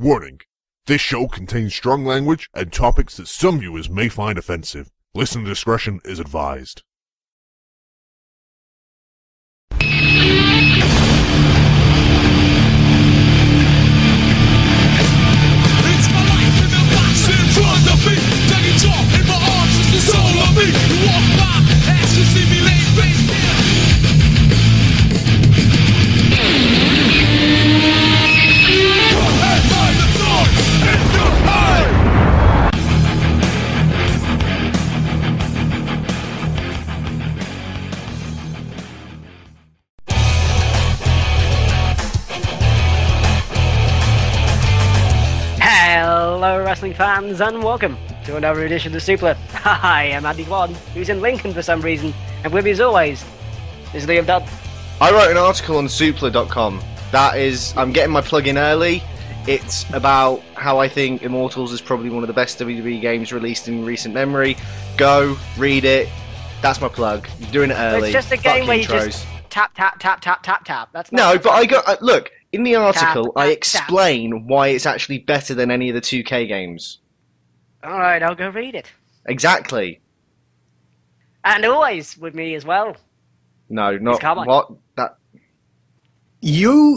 Warning, this show contains strong language and topics that some viewers may find offensive. Listener discretion is advised. It's my life, remember I stand in front of me. Daggy jaw in my arms is the soul of me. You walk by, as you see me laid face down. Hello wrestling fans and welcome to another edition of Suplah. I am Andy Gwan, who's in Lincoln for some reason, and with me as always is Liam Dunn. I wrote an article on Suplah.com. That is, I'm getting my plug in early. It's about how I think Immortals is probably one of the best WWE games released in recent memory. Go, read it. That's my plug. You're doing it early. It's just a game where you just tap, tap, tap, tap, tap, tap. That's no, but I got... Look... In the article, I explain why it's actually better than any of the 2K games. Alright, I'll go read it. Exactly. And always with me as well. No, not... What? That... You're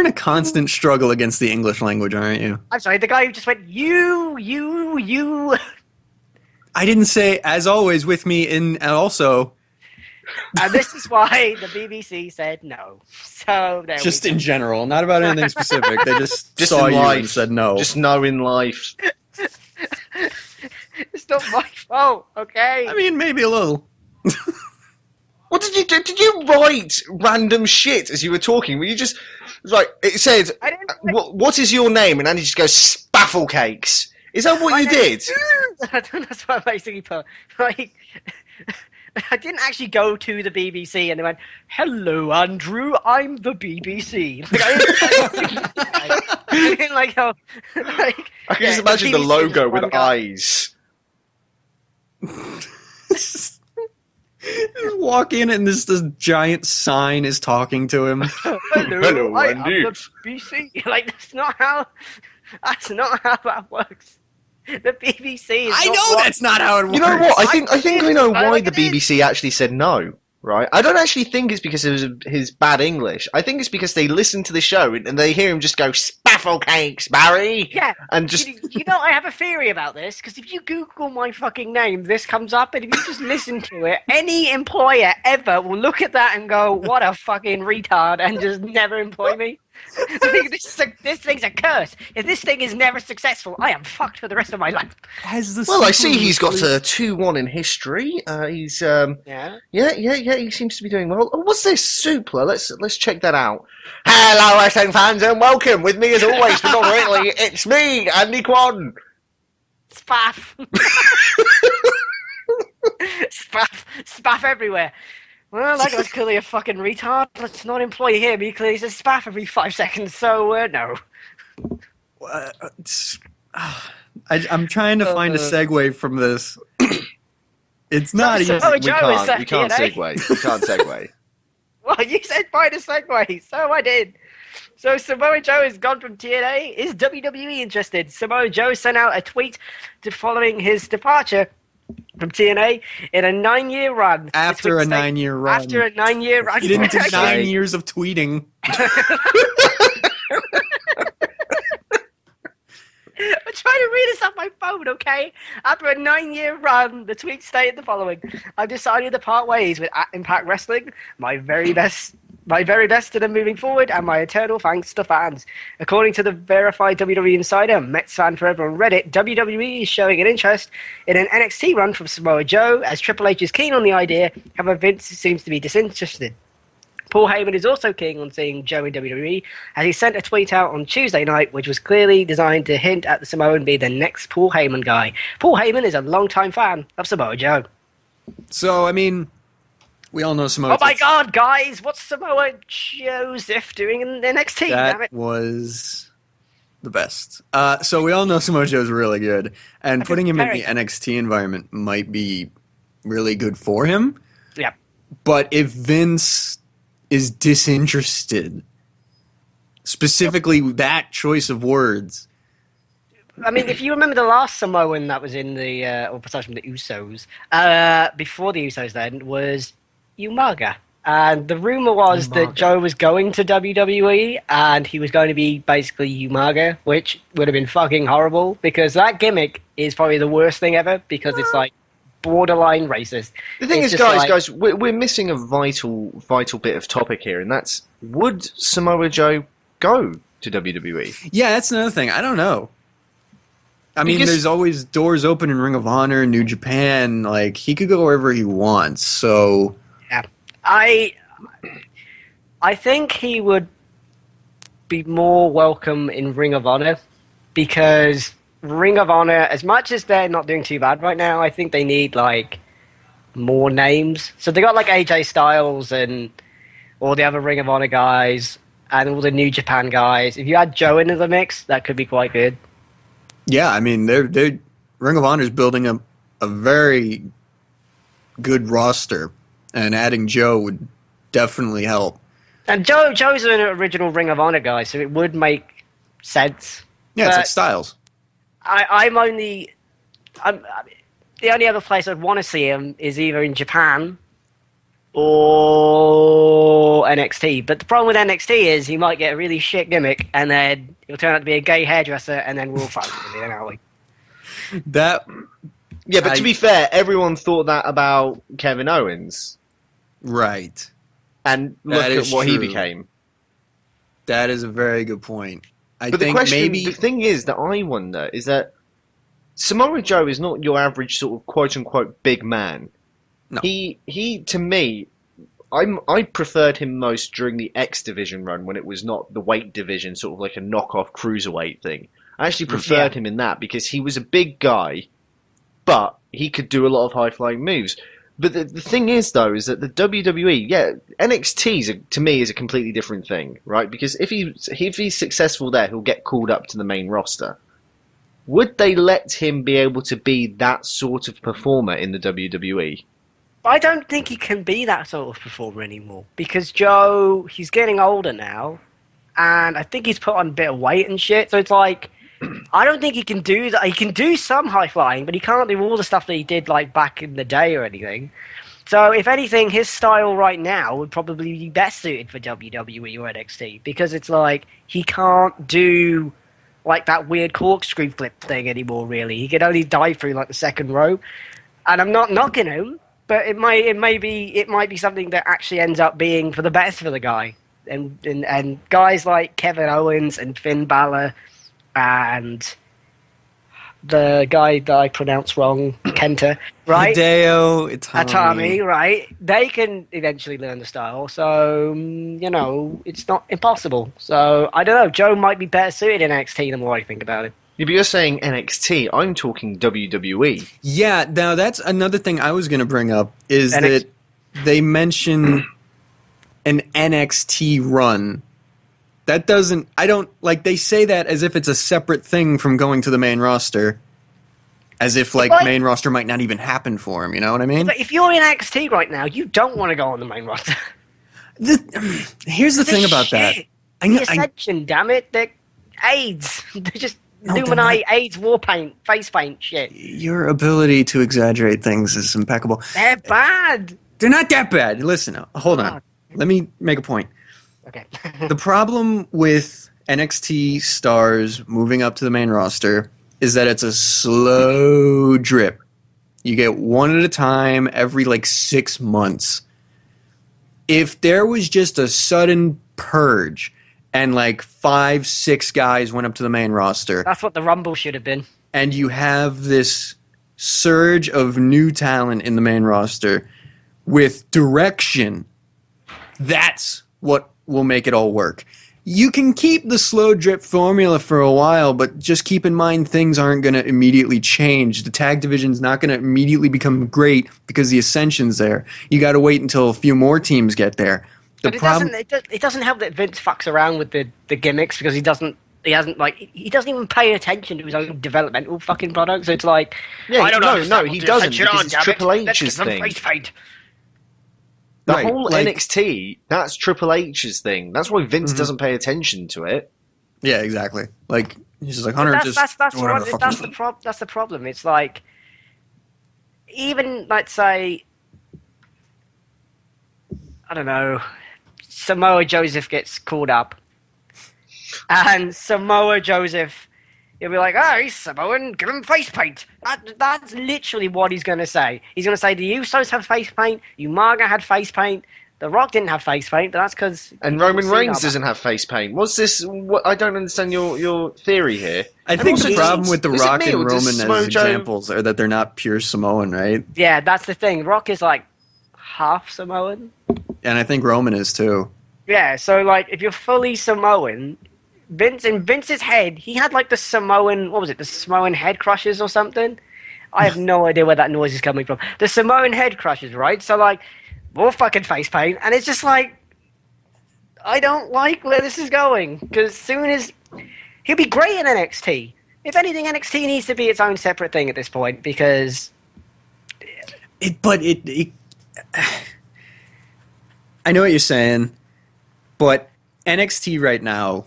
in a constant struggle against the English language, aren't you? I'm sorry, the guy who just went, you. I didn't say, as always, with me in, and also... And this is why the BBC said no. So there just in general, not about anything specific. They just saw you and said no. Just no in life. It's not my fault, okay? I mean, maybe a little. What did you do? Did you write random shit as you were talking? Were you just like it said? What is your name? And Andy just goes spaffle cakes. Is that what you did? I don't know. That's what I basically put. Like. I didn't actually go to the BBC and they went, "Hello, Andrew, I'm the BBC." Like, I can just imagine the logo with eyes. Just walk in and this giant sign is talking to him. Hello, Andrew. I'm the BBC. Like, that's not how that works. The BBC is that's not how it works. You know what? I think I know why the BBC actually said no, right? I don't actually think it's because of his bad English. I think it's because they listen to the show and they hear him just go, "Spaffle cakes, Barry!" Yeah. And just... You know, I have a theory about this, because if you Google my fucking name, this comes up, and if you just listen to it, any employer ever will look at that and go, "What a fucking retard," and just never employ me. I think this thing's a curse. If this thing is never successful, I am fucked for the rest of my life. Well, I see he's got a 2-1 in history. He's yeah. He seems to be doing well. Oh, what's this Suplah? Let's check that out. Hello, wrestling fans, and welcome. With me as always, predominantly, it's me, Andy Gwan. Spaff. spaff everywhere. Well, that guy's clearly a fucking retard. Let's not employ him. He clearly says spaff every 5 seconds, so no. I'm trying to find a segue from this. It's not easy. We can't segue. Well, you said find a segue, so I did. So Samoa Joe has gone from TNA. Is WWE interested? Samoa Joe sent out a tweet following his departure from TNA in a 9-year run. After a 9-year run. He didn't do 9 years of tweeting. I'm trying to read this off my phone, okay? After a 9-year run, the tweet stated the following: "I've decided to part ways with Impact Wrestling. My very best to them moving forward, and my eternal thanks to fans." According to the verified WWE insider, Mets Fan Forever on Reddit, WWE is showing an interest in an NXT run from Samoa Joe, as Triple H is keen on the idea, however Vince seems to be disinterested. Paul Heyman is also keen on seeing Joe in WWE, as he sent a tweet out on Tuesday night, which was clearly designed to hint at the Samoan being the next Paul Heyman guy. Paul Heyman is a long-time fan of Samoa Joe. So, I mean... We all know Samoa. Oh my God, guys! What's Samoa Joseph doing in the NXT? That was the best. So we all know Samoa Joe's really good, and putting him in the NXT environment might be really good for him. Yeah. But if Vince is disinterested, Specifically that choice of words. I mean, if you remember the last Samoan that was in the, or aside from the Usos, before the Usos then, was Umaga. And the rumor was that Joe was going to WWE and he was going to be basically Umaga, which would have been fucking horrible because that gimmick is probably the worst thing ever because it's like borderline racist. The thing is, guys, like, we're missing a vital bit of topic here, and that's, would Samoa Joe go to WWE? Yeah, that's another thing. I don't know. I mean, there's always doors open in Ring of Honor, New Japan. Like, he could go wherever he wants. So, yeah, I think he would be more welcome in Ring of Honor because Ring of Honor, as much as they're not doing too bad right now, I think they need like more names. So they got like AJ Styles and all the other Ring of Honor guys and all the New Japan guys. If you add Joe into the mix, that could be quite good. Yeah, I mean, they're Ring of Honor is building up a very good roster, and adding Joe would definitely help. And Joe's an original Ring of Honor guy, so it would make sense. Yeah, it's like Styles. The only other place I'd want to see him is either in Japan or NXT. But the problem with NXT is he might get a really shit gimmick and then he'll turn out to be a gay hairdresser and then we'll fight him, aren't we? Yeah, but to be fair, everyone thought that about Kevin Owens. Right. And look at what he became. That is a very good point. The thing is that I wonder is that Samoa Joe is not your average sort of quote-unquote big man. No. He to me, I preferred him most during the X Division run when it was not the weight division, sort of like a knockoff cruiserweight thing. I actually preferred him in that because he was a big guy, but he could do a lot of high-flying moves. But the thing is, though, is that the WWE, NXT to me is a completely different thing, right? Because if he's successful there, he'll get called up to the main roster. Would they let him be able to be that sort of performer in the WWE? I don't think he can be that sort of performer anymore because Joe, he's getting older now, and I think he's put on a bit of weight and shit. So it's like, I don't think he can do that. He can do some high flying, but he can't do all the stuff that he did like back in the day or anything. So if anything, his style right now would probably be best suited for WWE or NXT because it's like he can't do like that weird corkscrew flip thing anymore. Really, he can only dive through like the second row. And I'm not knocking him, but it might be something that actually ends up being for the best for the guy. And guys like Kevin Owens and Finn Balor. And the guy that I pronounce wrong, Kenta, right? Hideo Itami, right? They can eventually learn the style, so, you know, it's not impossible. So, I don't know, Joe might be better suited in NXT the more I think about it. Yeah, but you're saying NXT, I'm talking WWE. Yeah, now that's another thing I was going to bring up, is that they mention an NXT run. That doesn't, I don't, like, they say that as if it's a separate thing from going to the main roster. As if, like, main roster might not even happen for him, you know what I mean? But if you're in NXT right now, you don't want to go on the main roster. Here's the thing about that. The Ascension, damn it. They're AIDS. They're just Luminati, AIDS, war paint, face paint, shit. Your ability to exaggerate things is impeccable. They're bad. They're not that bad. Listen, hold on. Let me make a point. Okay. The problem with NXT stars moving up to the main roster is that it's a slow drip. You get one at a time every like 6 months. If there was just a sudden purge and like 5-6 guys went up to the main roster. That's what the Rumble should have been. And you have this surge of new talent in the main roster with direction. That's what will make it all work. You can keep the slow drip formula for a while, but just keep in mind things aren't going to immediately change. The tag division's not going to immediately become great because the Ascension's there. You got to wait until a few more teams get there. It doesn't help that Vince fucks around with the gimmicks because he doesn't even pay attention to his own developmental fucking products. So it's like, yeah, I don't know. No, he doesn't. It's Triple H's thing. The whole NXT, that's Triple H's thing. That's why Vince doesn't pay attention to it. Yeah, exactly. Like, he's just like, Hunter, that's the problem. It's like, even, let's say, I don't know, Samoa Joseph gets called up. And Samoa Joseph, he'll be like, oh, he's Samoan, give him face paint. That's literally what he's going to say. He's going to say the Usos have face paint, Umaga had face paint, The Rock didn't have face paint, but that's because... And Roman Reigns doesn't have face paint. What's this? What, I don't understand your theory here. I think the problem with The Rock and Roman as examples are that they're not pure Samoan, right? Yeah, that's the thing. Rock is like half Samoan. And I think Roman is too. Yeah, so like if you're fully Samoan... In Vince's head, he had like the Samoan... What was it? The Samoan head crushes or something? I have no idea where that noise is coming from. The Samoan head crushes, right? So like... more fucking face paint, and it's just like, I don't like where this is going, because soon as, he'll be great in NXT. If anything, NXT needs to be its own separate thing at this point, because... I know what you're saying, but NXT right now,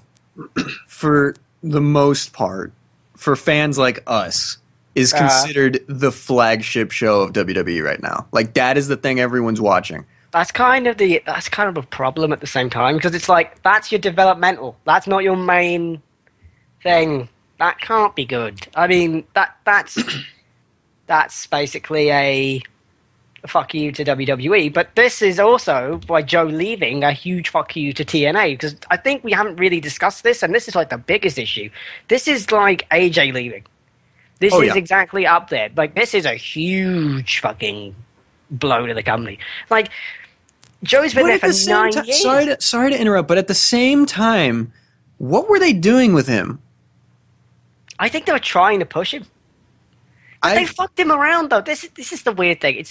for the most part, for fans like us, is considered the flagship show of WWE right now. Like, that is the thing everyone's watching. That's kind of the a problem at the same time, because it's like, that's your developmental. That's not your main thing. That can't be good. I mean, that's basically a fuck you to WWE. But this is also, by Joe leaving, a huge fuck you to TNA, because I think we haven't really discussed this, and this is like the biggest issue. This is like AJ leaving. This is exactly up there. Like, this is a huge fucking blow to the company. Like, Joe's been there for 9 years. Sorry to interrupt, but at the same time, what were they doing with him? I think they were trying to push him. They fucked him around, though. This is the weird thing.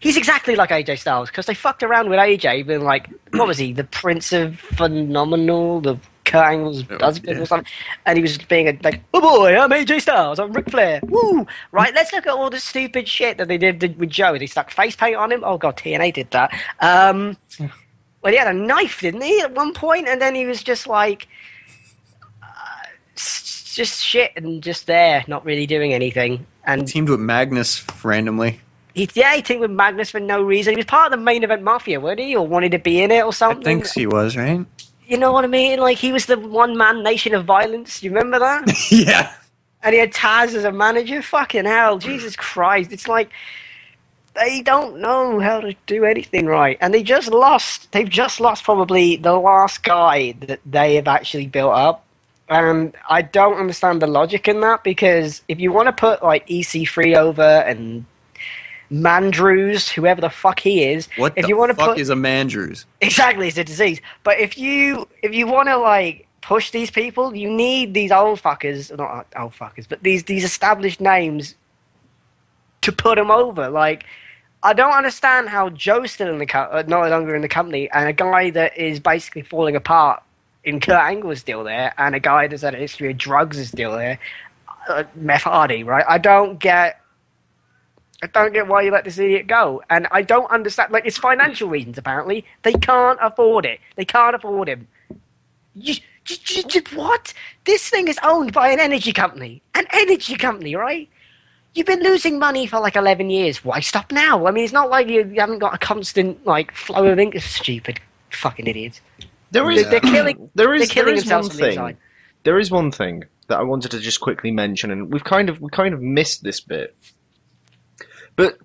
He's exactly like AJ Styles, because they fucked around with AJ, being like, what was he, the Prince of Phenomenal, the... Kurt Angle's husband or something, and he was being like, oh boy, I'm AJ Styles, I'm Ric Flair, woo! Right, let's look at all the stupid shit that they did with Joe. They stuck face paint on him. Oh god, TNA did that. Well, he had a knife, didn't he, at one point? And then he was just like, just shit and just there, not really doing anything. And he teamed with Magnus randomly. He teamed with Magnus for no reason. He was part of the Main Event Mafia, wasn't he? Or wanted to be in it or something? I think he was, right? You know what I mean? Like, he was the one-man nation of violence. You remember that? Yeah. And he had Taz as a manager? Fucking hell. Jesus Christ. It's like, they don't know how to do anything right. And they just lost. They've just lost probably the last guy that they have actually built up. And I don't understand the logic in that, because if you want to put, like, EC3 over and... Mandrews, whoever the fuck he is. What if you want to put, is a Mandrews? Exactly, it's a disease. But if you want to like push these people, you need these old fuckers, not old fuckers, but these established names to put them over. Like, I don't understand how Joe's still in the no longer in the company, and a guy that is basically falling apart in Kurt Angle is still there, and a guy that's had a history of drugs is still there. Meth Hardy, right? I don't get why you let this idiot go. And I don't understand. Like, it's financial reasons, apparently. They can't afford it. They can't afford him. What? This thing is owned by an energy company. An energy company, right? You've been losing money for, like, 11 years. Why stop now? I mean, it's not like you haven't got a constant, like, flow of income. Stupid fucking idiots. There is one thing that I wanted to just quickly mention, and we kind of missed this bit. But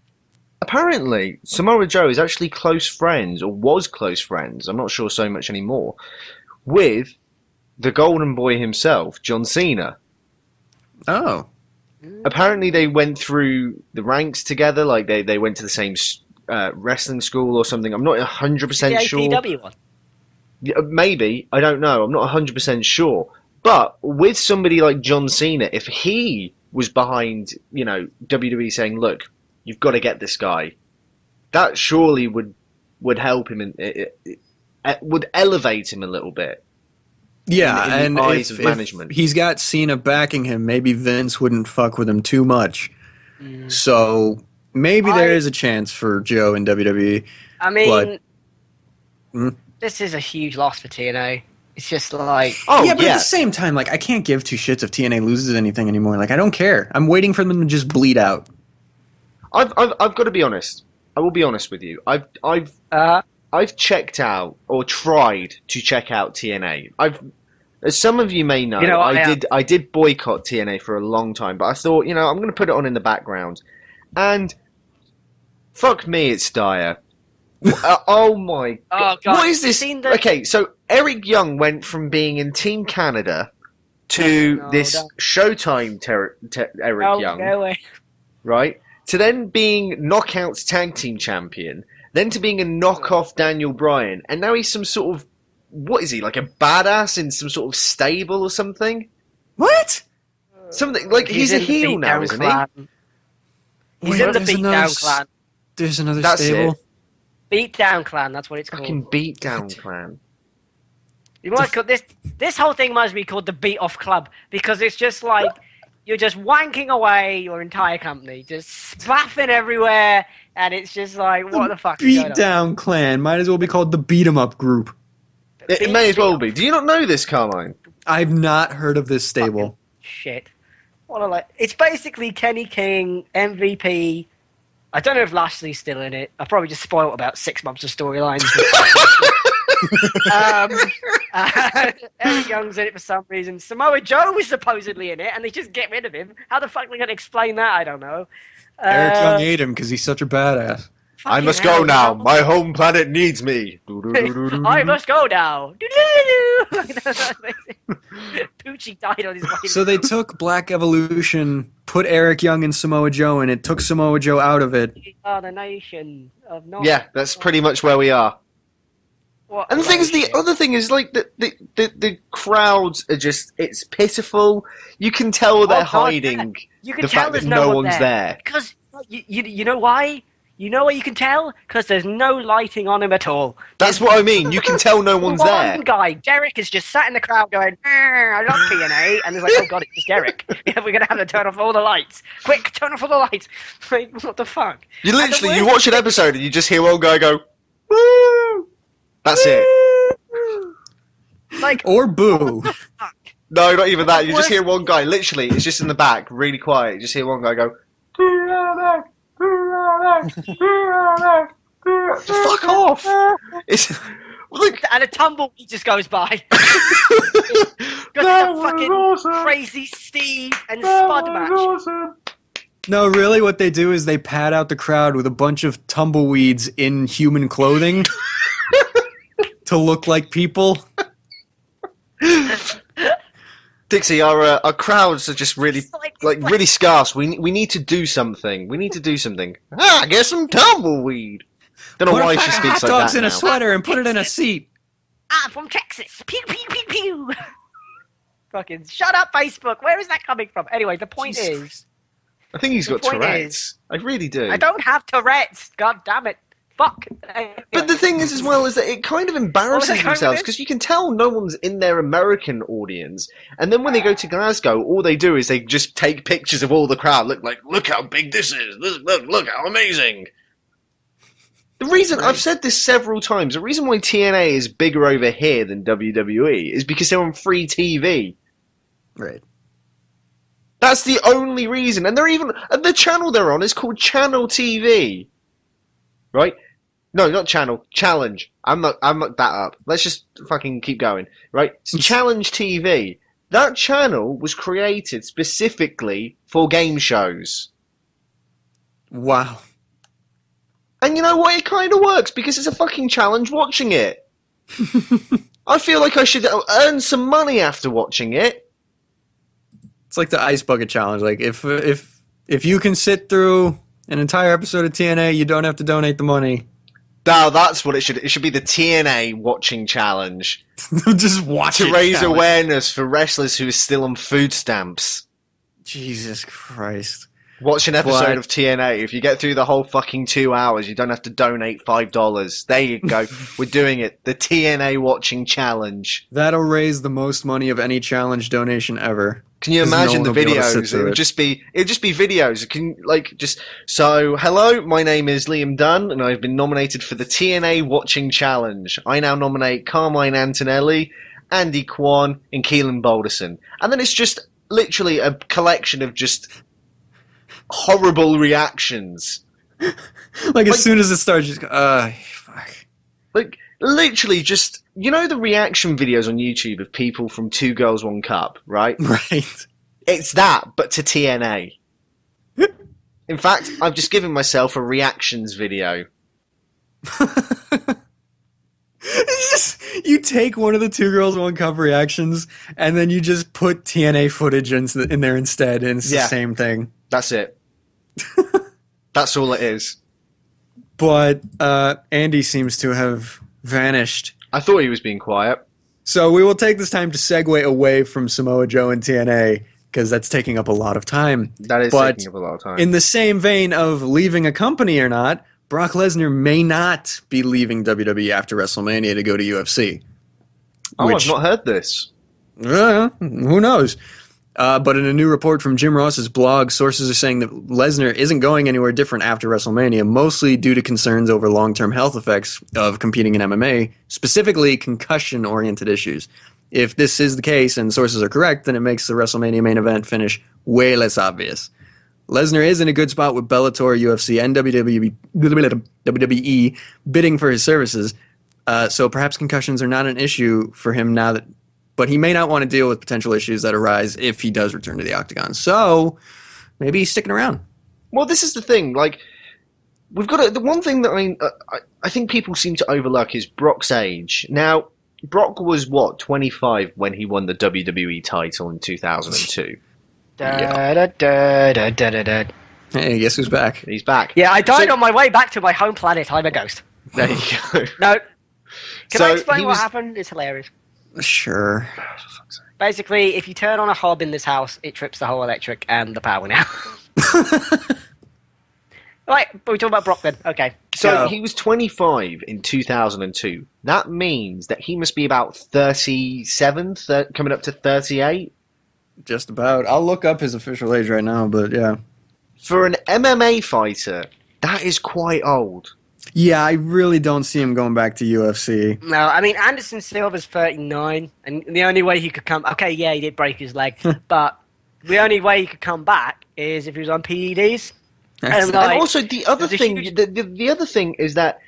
apparently, Samoa Joe is actually close friends, or was close friends, I'm not sure so much anymore, with the Golden Boy himself, John Cena. Oh. Apparently they went through the ranks together, like they went to the same wrestling school or something. I'm not 100% sure. The APW one? Yeah, maybe, I don't know, I'm not 100% sure. But with somebody like John Cena, if he was behind, you know, WWE saying, look, you've got to get this guy. That surely would help him, and would elevate him a little bit. Yeah, in the eyes of management. If he's got Cena backing him, maybe Vince wouldn't fuck with him too much. So maybe there is a chance for Joe in WWE. I mean, this is a huge loss for TNA. It's just like... Oh, yeah, but at the same time, like, I can't give two shits if TNA loses anything anymore. Like, I don't care. I'm waiting for them to just bleed out. I've got to be honest. I will be honest with you. I've checked out or tried to check out TNA. As some of you may know, I did boycott TNA for a long time, but I thought, you know, I'm going to put it on in the background. And fuck me, it's dire. Oh my God. Oh God. What is this? Okay, so Eric Young went from being in Team Canada to this Showtime Eric Young. No way. Right? To then being Knockouts Tag Team Champion, then to being a knockoff Daniel Bryan, and now he's some sort of, what is he, like a badass in some sort of stable or something? What? Something like he's a heel now, isn't he? He's in the Beatdown Clan. There's another stable. Beatdown Clan, that's what it's called. Fucking Beatdown Clan. You might call this whole thing must be called the Beat Off Club, because it's just like you're just wanking away your entire company, just spaffing everywhere, and it's just like what the fuck. Beatdown Clan might as well be called the Beat 'em Up Group. It may as well be. Do you not know this, Carmine? I've not heard of this stable. Shit. What a it's basically Kenny King, MVP. I don't know if Lashley's still in it. I probably just spoiled about 6 months of storylines. Eric Young's in it for some reason. Samoa Joe was supposedly in it, and they just get rid of him. How the fuck are they going to explain that? I don't know. Eric Young ate him because he's such a badass. I must go now. My home planet needs me. I must go now. Poochie died on his way. So they took Black Evolution, put Eric Young and Samoa Joe in it, took Samoa Joe out of it. We are the nation of North. Yeah, that's pretty much where we are. And the other thing is, like, the crowds are just, it's pitiful. You can tell they're hiding the fact that no one's there. Because you know why? You know what you can tell? Because there's no lighting on him at all. That's what I mean. You can tell no one's there. One guy, Derek, is just sat in the crowd going, I love TNA. And he's like, oh, God, it's just Derek. Yeah, we're going to have to turn off all the lights. Quick, turn off all the lights. Like, what the fuck? You literally, you watch an episode and you just hear one guy go, woo. That's it. Like, or boo. No, not even that. You just hear one guy, literally, it's just in the back, really quiet. You just hear one guy go, TNA. Fuck off! It's, like, and a tumbleweed just goes by. Got fucking awesome. Crazy Steve and Spud match. Awesome. No, really, what they do is they pad out the crowd with a bunch of tumbleweeds in human clothing to look like people. Dixie, our crowds are just really, like really scarce. We need to do something. We need to do something. Ah, get some tumbleweed. Don't know why she speaks like that now. Put hot dogs in a sweater and put it in a seat. I'm from Texas. Pew, pew, pew, pew. Fucking shut up, Facebook. Where is that coming from? Anyway, the point is... I think he's got Tourette's. I really do. I don't have Tourette's. God damn it. Fuck. But the thing is, as well, is that it kind of embarrasses themselves, because you can tell no one's in their American audience, and then when they go to Glasgow, all they do is they just take pictures of all the crowd, look how big this is, look how amazing. The reason, I've said this several times, the reason why TNA is bigger over here than WWE is because they're on free TV. Right. That's the only reason, and they're even, the channel they're on is called Channel TV. Right? No, not channel. Challenge. I'm not that up. Let's just fucking keep going. Right? It's Challenge TV. That channel was created specifically for game shows. Wow. And you know what? It kind of works because it's a fucking challenge watching it. I feel like I should earn some money after watching it. It's like the Ice Bucket Challenge. Like, if you can sit through an entire episode of TNA, you don't have to donate the money. Now that's what it should. It should be the TNA watching challenge. Just watch to raise awareness for wrestlers who are still on food stamps. Jesus Christ! Watch an episode of TNA. If you get through the whole fucking 2 hours, you don't have to donate $5. There you go. We're doing it. The TNA watching challenge. That'll raise the most money of any challenge donation ever. Can you imagine the videos? It would just be videos. So, hello, my name is Liam Dunn, and I've been nominated for the TNA Watching Challenge. I now nominate Carmine Antonelli, Andy Gwan, and Keelan Balderson. And then it's just literally a collection of just horrible reactions. As soon as it starts, just fuck. Literally just, you know the reaction videos on YouTube of people from Two Girls, One Cup, right? Right. It's that, but to TNA. In fact, I've just given myself a reactions video. You take one of the Two Girls, One Cup reactions, and then you just put TNA footage in there instead, and it's the same thing. That's it. That's all it is. But Andy seems to have vanished. I thought he was being quiet. So we will take this time to segue away from Samoa Joe and TNA, because that's taking up a lot of time. That is taking up a lot of time. In the same vein of leaving a company or not, Brock Lesnar may not be leaving WWE after WrestleMania to go to UFC. Oh, I've not heard this. Who knows? But in a new report from Jim Ross's blog, sources are saying that Lesnar isn't going anywhere different after WrestleMania, mostly due to concerns over long-term health effects of competing in MMA, specifically concussion-oriented issues. If this is the case and sources are correct, then it makes the WrestleMania main event finish way less obvious. Lesnar is in a good spot with Bellator, UFC, and WWE bidding for his services, so perhaps concussions are not an issue for him now that... But he may not want to deal with potential issues that arise if he does return to the Octagon. So maybe he's sticking around. Well, this is the thing. Like, we've got the one thing that I think people seem to overlook is Brock's age. Now, Brock was what, 25 when he won the WWE title in 2002. Hey, guess who's back? He's back. Yeah, I died on my way back to my home planet. I'm a ghost. There you go. No, can I explain what happened? It's hilarious. Sure. Basically, if you turn on a hob in this house, it trips the whole electric and the power now. Right, we're talking about Brock then. Okay. So he was 25 in 2002. That means that he must be about 37, coming up to 38? Just about. I'll look up his official age right now, but yeah. For an MMA fighter, that is quite old. Yeah, I really don't see him going back to UFC. No, I mean, Anderson Silva's 39, and the only way he could come... Okay, yeah, he did break his leg, but the only way he could come back is if he was on PEDs. And, also, the other thing the other thing is that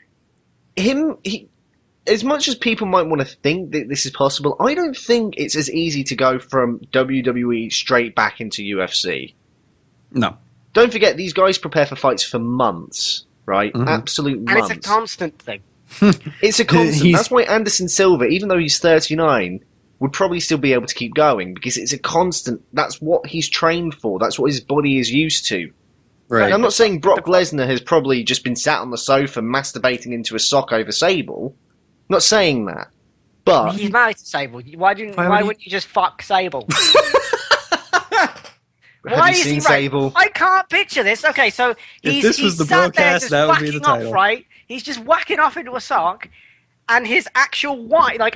as much as people might want to think that this is possible, I don't think it's as easy to go from WWE straight back into UFC. No. Don't forget, these guys prepare for fights for months. Right, absolute months. And it's a constant thing. It's a constant. That's why Anderson Silva, even though he's 39, would probably still be able to keep going because it's a constant. That's what he's trained for. That's what his body is used to. Right. And I'm not saying Brock Lesnar has probably just been sat on the sofa masturbating into a sock over Sable. I'm not saying that, but he's married to Sable. Why wouldn't you just fuck Sable? Have you seen Sable? I can't picture this. Okay, so he's sat there just whacking off, right? He's just whacking off into a sock, and his actual wife,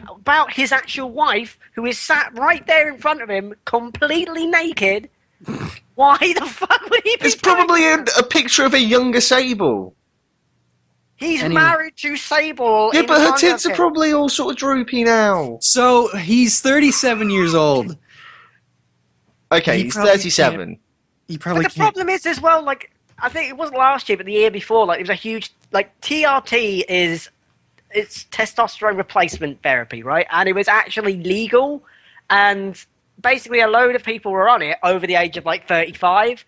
who is sat right there in front of him, completely naked. Why the fuck would he be? It's probably a picture of a younger Sable. He's married to Sable. Yeah, but her tits are probably all sort of droopy now. So he's 37 years old. Okay, he's 37. He probably can't. The problem is as well, like, I think it wasn't last year, but the year before, like, it was a huge, like, TRT is, it's testosterone replacement therapy, right? And it was actually legal, and basically a load of people were on it over the age of, like, 35,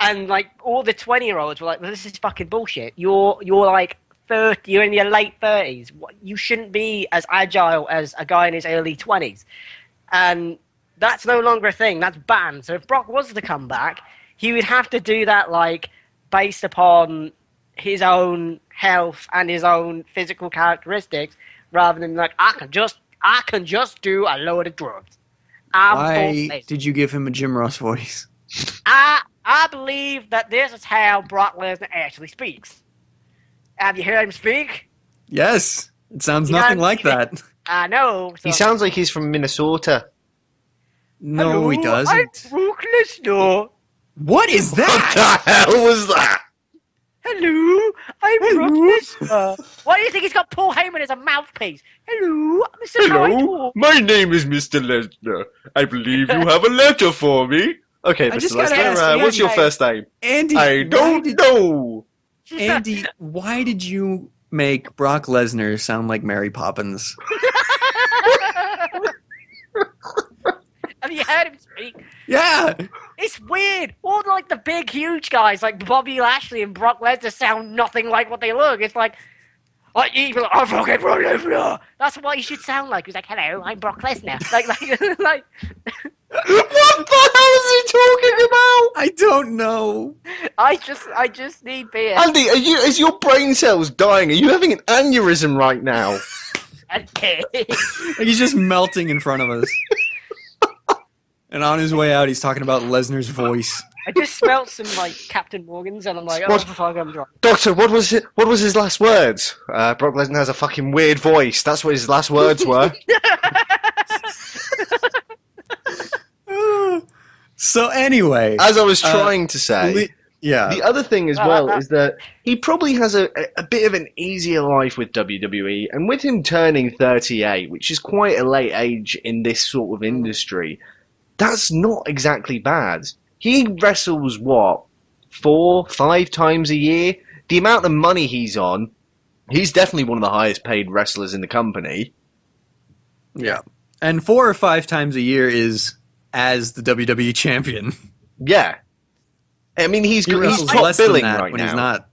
and, like, all the 20-year-olds were like, well, this is fucking bullshit. You're like, 30, you're in your late 30s. You shouldn't be as agile as a guy in his early 20s. And... that's no longer a thing. That's banned. So if Brock was to come back, he would have to do that, like, based upon his own health and his own physical characteristics, rather than like I can just do a load of drugs. Why did you give him a Jim Ross voice? I believe that this is how Brock Lesnar actually speaks. Have you heard him speak? Yes, it sounds nothing like that. I know. So. He sounds like he's from Minnesota. No, hello, he doesn't. I'm Brock Lesnar. What is that? What the hell was that? Hello, I'm Brock Lesnar. Why do you think he's got Paul Heyman as a mouthpiece? Hello, Mr. Hello, my name is Mr. Lesnar. I believe you have a letter for me. Okay, Mr. Lesnar, what's your first name? Andy. I don't know. Andy, why did you make Brock Lesnar sound like Mary Poppins? Have you heard him speak? Yeah. It's weird. All like the big, huge guys like Bobby Lashley and Brock Lesnar sound nothing like what they look. It's like evil. I'm fucking Brock Lesnar. That's what he should sound like. He's like, hello, I'm Brock Lesnar. like. What the hell is he talking about? I don't know. I just need beer. Andy, is your brain cells dying? Are you having an aneurysm right now? He's just melting in front of us. And on his way out, he's talking about Lesnar's voice. I just smelled some, like, Captain Morgan's, and I'm like, oh, fuck, I'm drunk. Doctor, what was his last words? Brock Lesnar has a fucking weird voice. That's what his last words were. So anyway... As I was trying to say, yeah. The other thing as is that he probably has a bit of an easier life with WWE, and with him turning 38, which is quite a late age in this sort of industry... That's not exactly bad. He wrestles, what, 4, 5 times a year? The amount of money he's on, he's definitely one of the highest paid wrestlers in the company. Yeah. And 4 or 5 times a year is as the WWE champion. Yeah. I mean, he's top billing right now. He's not.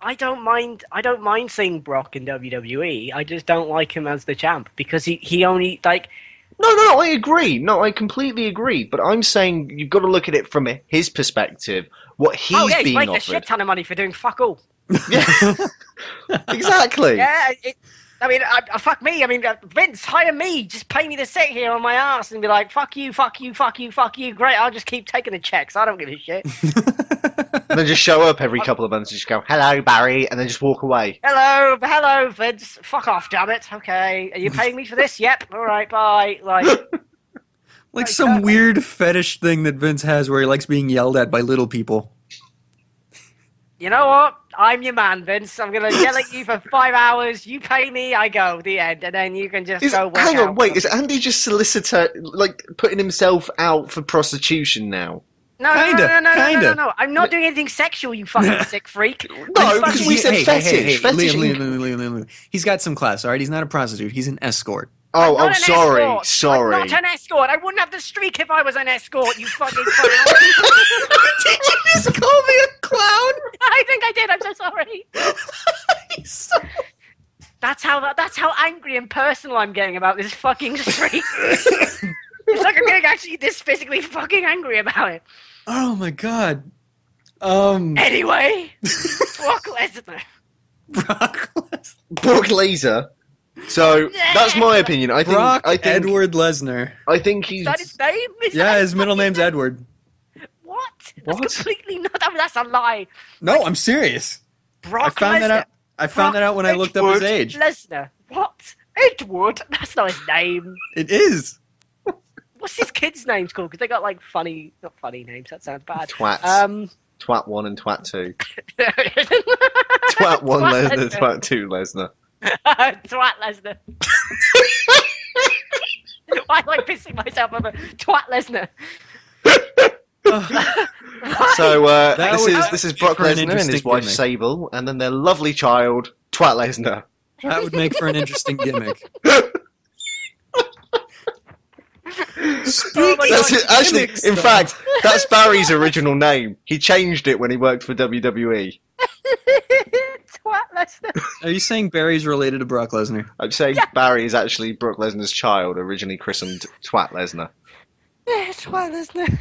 I don't mind seeing Brock in WWE. I just don't like him as the champ because he only, like... No, I agree. No, I completely agree. But I'm saying you've got to look at it from his perspective. What he's being offered. Oh, yeah, he's making a shit ton of money for doing fuck all. Yeah, exactly. Yeah, I mean, fuck me. I mean, Vince, hire me. Just pay me to sit here on my ass and be like, fuck you, fuck you, fuck you, fuck you. Great, I'll just keep taking the checks. I don't give a shit. And then just show up every couple of months and just go, hello, Barry, and then just walk away. Hello, Vince. Fuck off, damn it. Okay. Are you paying me for this? Yep. All right, bye. Like some weird fetish thing that Vince has where he likes being yelled at by little people. You know what? I'm your man, Vince. I'm going to yell at you for 5 hours. You pay me, I go. The end. And then you can just go work out. Hang on, wait. Is Andy just putting himself out for prostitution now? No, I'm not doing anything sexual, you fucking sick freak. No, because we said fetish. Liam. He's got some class, all right? He's not a prostitute. He's an escort. Oh, sorry. I'm not an escort. I wouldn't have the streak if I was an escort, you fucking clown. Did you just call me a clown? I think I did. I'm so sorry. He's so... That's how angry and personal I'm getting about this fucking streak. It's like I'm getting actually this physically fucking angry about it. Oh my god. Anyway, Brock Lesnar. Brock Lesnar. So that's my opinion. I think Edward Lesnar. I think he's. Is that his name? His middle name's Edward. What? That's completely not. I mean, that's a lie. No, I'm serious. Brock Lesnar. I found that out when I looked up his age. Lesnar. What? Edward? That's not his name. It is. What's his kids' names called? Because they got like not funny names. That sounds bad. Twats. Twat 1 and Twat 2. Twat 1 Lesnar, Twat 2 Lesnar. Twat Lesnar. I'm like pissing myself over Twat Lesnar. So this is Brock Lesnar and his wife Sable, and then their lovely child Twat Lesnar. That would make for an interesting gimmick. Actually, in fact, that's Barry's original name. He changed it when he worked for WWE. Are you saying Barry's related to Brock Lesnar? I'm saying Barry is actually Brock Lesnar's child, originally christened Twat Lesnar. Yeah, Twat Lesnar.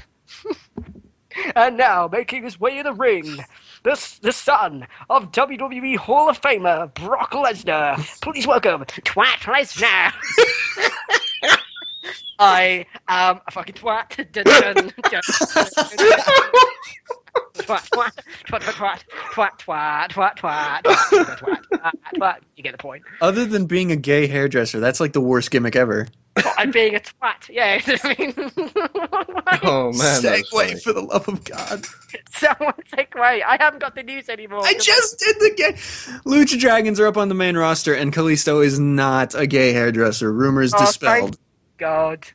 And now, making his way in the ring, the son of WWE Hall of Famer, Brock Lesnar. Please welcome Twat Lesnar. I am a fucking twat. Twat. You get the point. Other than being a gay hairdresser, that's like the worst gimmick ever. But I'm being a twat. Yeah, you know what I mean? Oh man, segue, for the love of God! Someone segue. I haven't got the news anymore. I just did the gay. Lucha Dragons are up on the main roster, and Kalisto is not a gay hairdresser. Rumors dispelled. Thank God.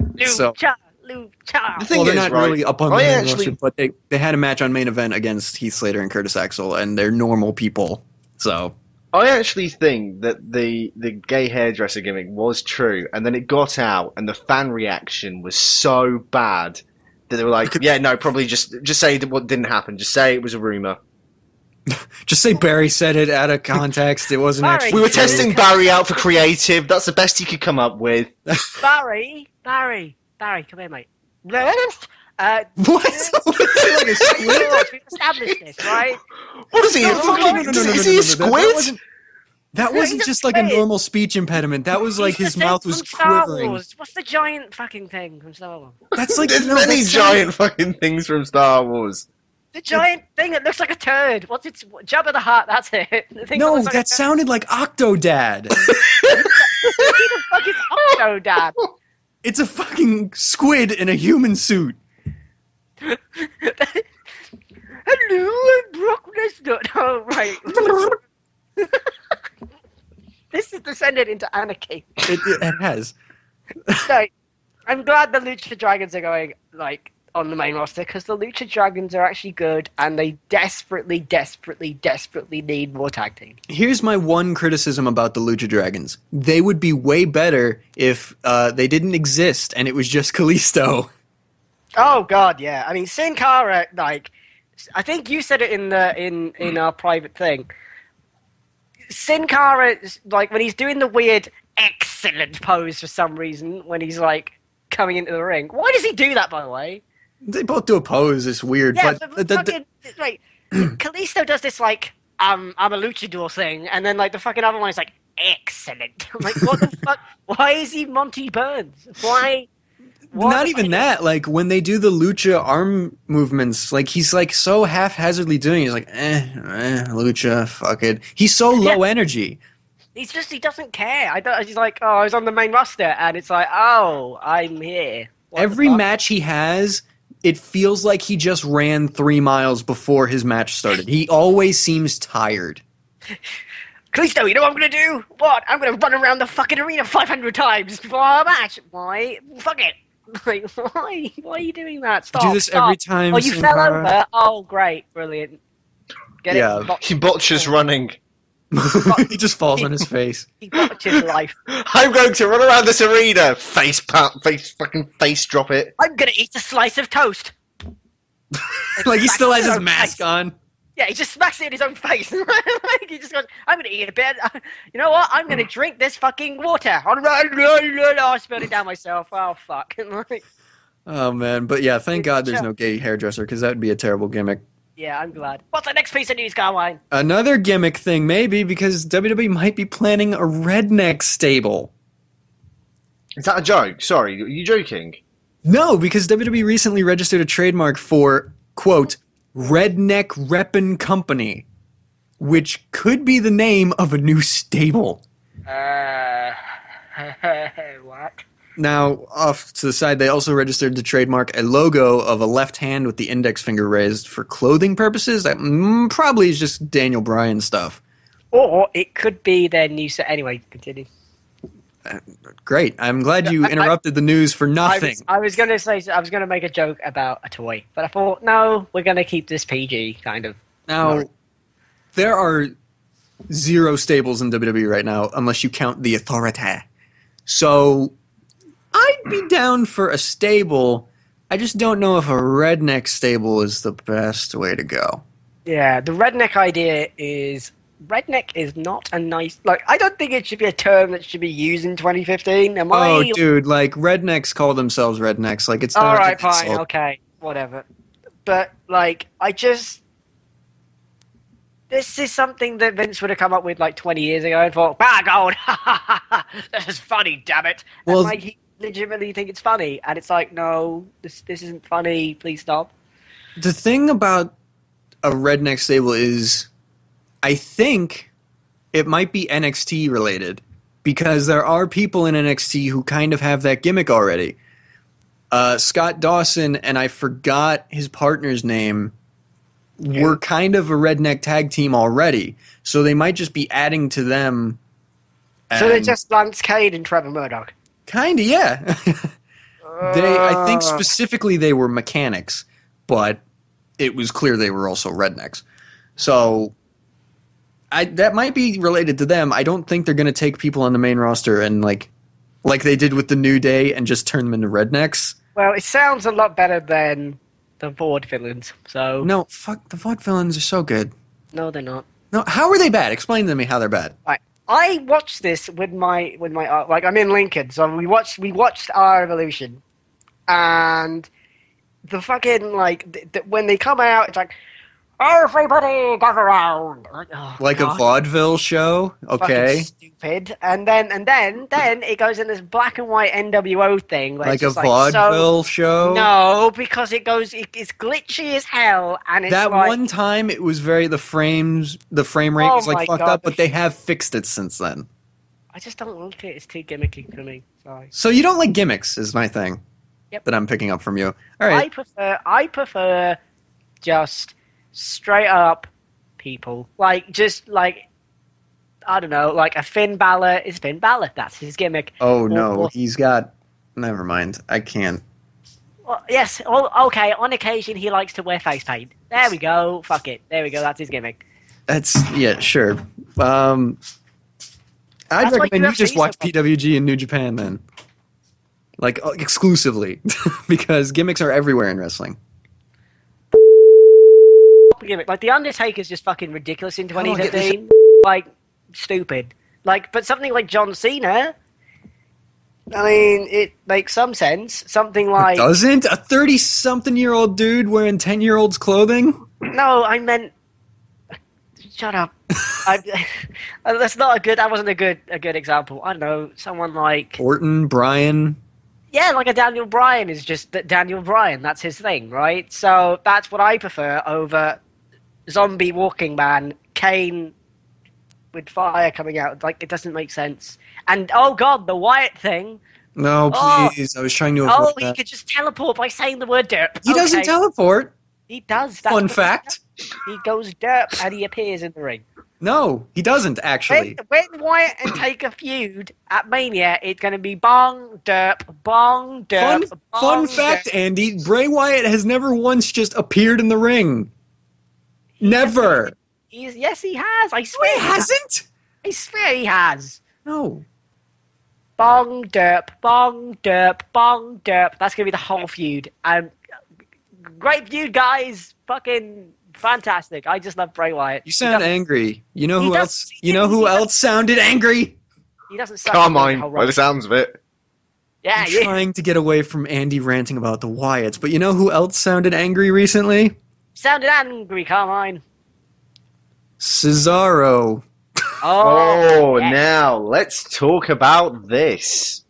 Lucha. The thing is, they're not really up on the main roster, but they had a match on main event against Heath Slater and Curtis Axel, and they're normal people, so. I actually think that the gay hairdresser gimmick was true, and then it got out, and the fan reaction was so bad that they were like, yeah, no, probably just say what didn't happen. Just say it was a rumor. Just say Barry said it out of context. It wasn't actually true. We were testing Barry out for creative. That's the best he could come up with. Barry, come here, mate. What? Like we've established this, right? What is he? Is he a squid? That wasn't just like a normal speech impediment. That was like his mouth was quivering. What's the giant fucking thing from Star Wars? That's like there's many giant fucking things from Star Wars. The giant thing that looks like a turd. What's its Jabba the Hutt? That's it. No, that sounded like Octodad. Who the fuck is Octodad? It's a fucking squid in a human suit. Hello, I'm Brock Lesnar. Oh, right. This has descended into anarchy. It has. So, I'm glad the Lucha Dragons are going, like, on the main roster, because the Lucha Dragons are actually good, and they desperately, desperately, desperately need more tag team. Here's my one criticism about the Lucha Dragons. They would be way better if they didn't exist, and it was just Kalisto. Oh God, yeah. I mean, Sin Cara, like, I think you said it in our private thing. Sin Cara, like, when he's doing the weird excellent pose for some reason when he's like coming into the ring. Why does he do that, by the way? They both do a pose. It's weird. Yeah, but fucking, like, Kalisto does this like I'm a luchador thing, and then like the fucking other one's like excellent. I'm like, what the fuck? Why is he Monty Burns? Why? What? Not even that. Like, when they do the lucha arm movements, like, he's, like, so haphazardly doing it. He's like, lucha, fuck it. He's so low energy. He's just, he doesn't care. He's like, oh, I was on the main roster, and it's like, oh, I'm here. What Every match he has, it feels like he just ran 3 miles before his match started. He always seems tired. Kalisto, you know what I'm going to do? What? I'm going to run around the fucking arena 500 times before our match. Why? Fuck it. Like, why? Why are you doing that? Stop! Do this every time. Oh, you fell over. Oh, great, brilliant. Get it? He botches running. He just falls on his face. He botches life. I'm going to run around this arena. Face drop it. I'm gonna eat a slice of toast. Like, he still has his mask on. Yeah, he just smacks it in his own face. Like, he just goes, I'm going to eat a bit. You know what? I'm going to drink this fucking water. I spilled it down myself. Oh, fuck. Oh, man. But, yeah, thank God there's no gay hairdresser, because that would be a terrible gimmick. Yeah, I'm glad. What's the next piece of news, Carwine? Another gimmick thing, maybe, because WWE might be planning a redneck stable. Is that a joke? Sorry, are you joking? No, because WWE recently registered a trademark for, quote, Redneck Reppin' Company, which could be the name of a new stable. What? Now, off to the side, they also registered to trademark a logo of a left hand with the index finger raised for clothing purposes. That probably is just Daniel Bryan stuff. Or it could be their new set. Anyway, continue. Great. I'm glad you interrupted the news for nothing. I was going to make a joke about a toy, but I thought, no, we're going to keep this PG, kind of. Now, there are zero stables in WWE right now, unless you count the Authority. So, I'd be down for a stable. I just don't know if a redneck stable is the best way to go. Yeah, the redneck idea is... Redneck is not a nice... Like, I don't think it should be a term that should be used in 2015. Oh, dude, like, rednecks call themselves rednecks. Like, it's not... All right, fine, okay, whatever. But, like, I just... This is something that Vince would have come up with, like, 20 years ago and thought, bah, God, this is funny, damn it. Well, and, like, he legitimately think it's funny. And it's like, no, this isn't funny, please stop. The thing about a redneck stable is... I think it might be NXT related because there are people in NXT who kind of have that gimmick already. Scott Dawson and I forgot his partner's name were kind of a redneck tag team already, so they might just be adding to them. So they're just Lance Cade and Trevor Murdoch. Kinda, yeah. I think specifically they were mechanics, but it was clear they were also rednecks. So that might be related to them. I don't think they're going to take people on the main roster and like they did with the New Day and just turn them into rednecks. Well, it sounds a lot better than the Vaude villains. So no, fuck, the Vaude villains are so good. No, they're not. No, how are they bad? Explain to me how they're bad. I watched this with my like I'm in Lincoln, so we watched Our Evolution, and the fucking when they come out, it's like everybody gather around, like a vaudeville show. Okay, fucking stupid. And then it goes in this black and white NWO thing, like a vaudeville show. No, because it's glitchy as hell, and it's that one time it was the frame rate was like fucked up, but they have fixed it since then. I just don't like it. It's too gimmicky for me. Sorry. So you don't like gimmicks, is my thing. Yep. That I'm picking up from you. All right. I prefer just straight up people. I don't know, a Finn Balor is Finn Balor. That's his gimmick. Oh, no, he's got... Never mind. I can't. Well, yes, okay, on occasion he likes to wear face paint. There we go. Fuck it. There we go. That's his gimmick. That's... Yeah, sure. I'd recommend you just watch PWG and New Japan then. Exclusively. Because gimmicks are everywhere in wrestling. Gimmick. The Undertaker's just fucking ridiculous in 2015. Stupid. But something like John Cena, I mean, it makes some sense. Something like... It doesn't? A 30-something-year-old dude wearing 10-year-old's clothing? No, I meant... Shut up. That's not a good... That wasn't a good example. I don't know. Someone like... Orton, Bryan... Yeah, a Daniel Bryan is just Daniel Bryan. That's his thing, right? So that's what I prefer over zombie walking man, Kane with fire coming out. It doesn't make sense. And, oh, God, the Wyatt thing. No, please. I was trying to avoid that. He could just teleport by saying the word derp. He doesn't teleport. He does. That's fun fact. He goes derp and he appears in the ring. No, he doesn't, actually. When Wyatt and Taker feud at Mania, it's going to be bong, derp, bong, derp, bong, Fun fact, derp. Andy, Bray Wyatt has never once just appeared in the ring. Never. Yes, he has. I swear he hasn't. I swear he has. No. Bong, derp, bong, derp, bong, derp. That's going to be the whole feud. Great feud, guys. Fucking... Fantastic! I just love Bray Wyatt. You sound angry. You know who else? You know who else sounded angry? He doesn't sound. Come on, by the sounds of it. Yeah, I'm trying to get away from Andy ranting about the Wyatts, but you know who else sounded angry recently? Sounded angry, Carmine. Cesaro. Oh, yes. Now let's talk about this.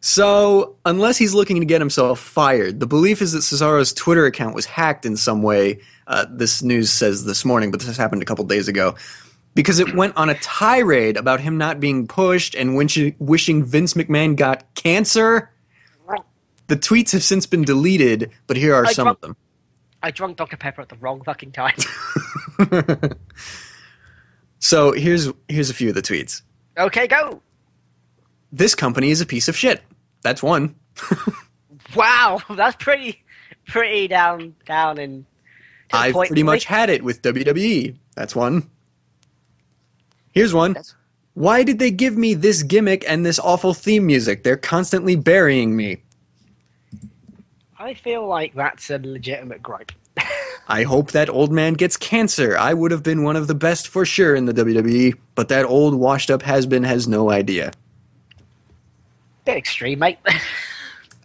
So, unless he's looking to get himself fired, the belief is that Cesaro's Twitter account was hacked in some way. This news says this morning, but this happened a couple days ago. Because it went on a tirade about him not being pushed and wishing Vince McMahon got cancer. The tweets have since been deleted, but here are some of them. I drank Dr. Pepper at the wrong fucking time. So, here's a few of the tweets. Okay, go! This company is a piece of shit. That's one. Wow, that's pretty down in. I've pretty much had it with WWE. That's one. Here's one. Why did they give me this gimmick and this awful theme music? They're constantly burying me. I feel like that's a legitimate gripe. I hope that old man gets cancer. I would have been one of the best for sure in the WWE, but that old washed-up has-been has no idea. Bit extreme, mate.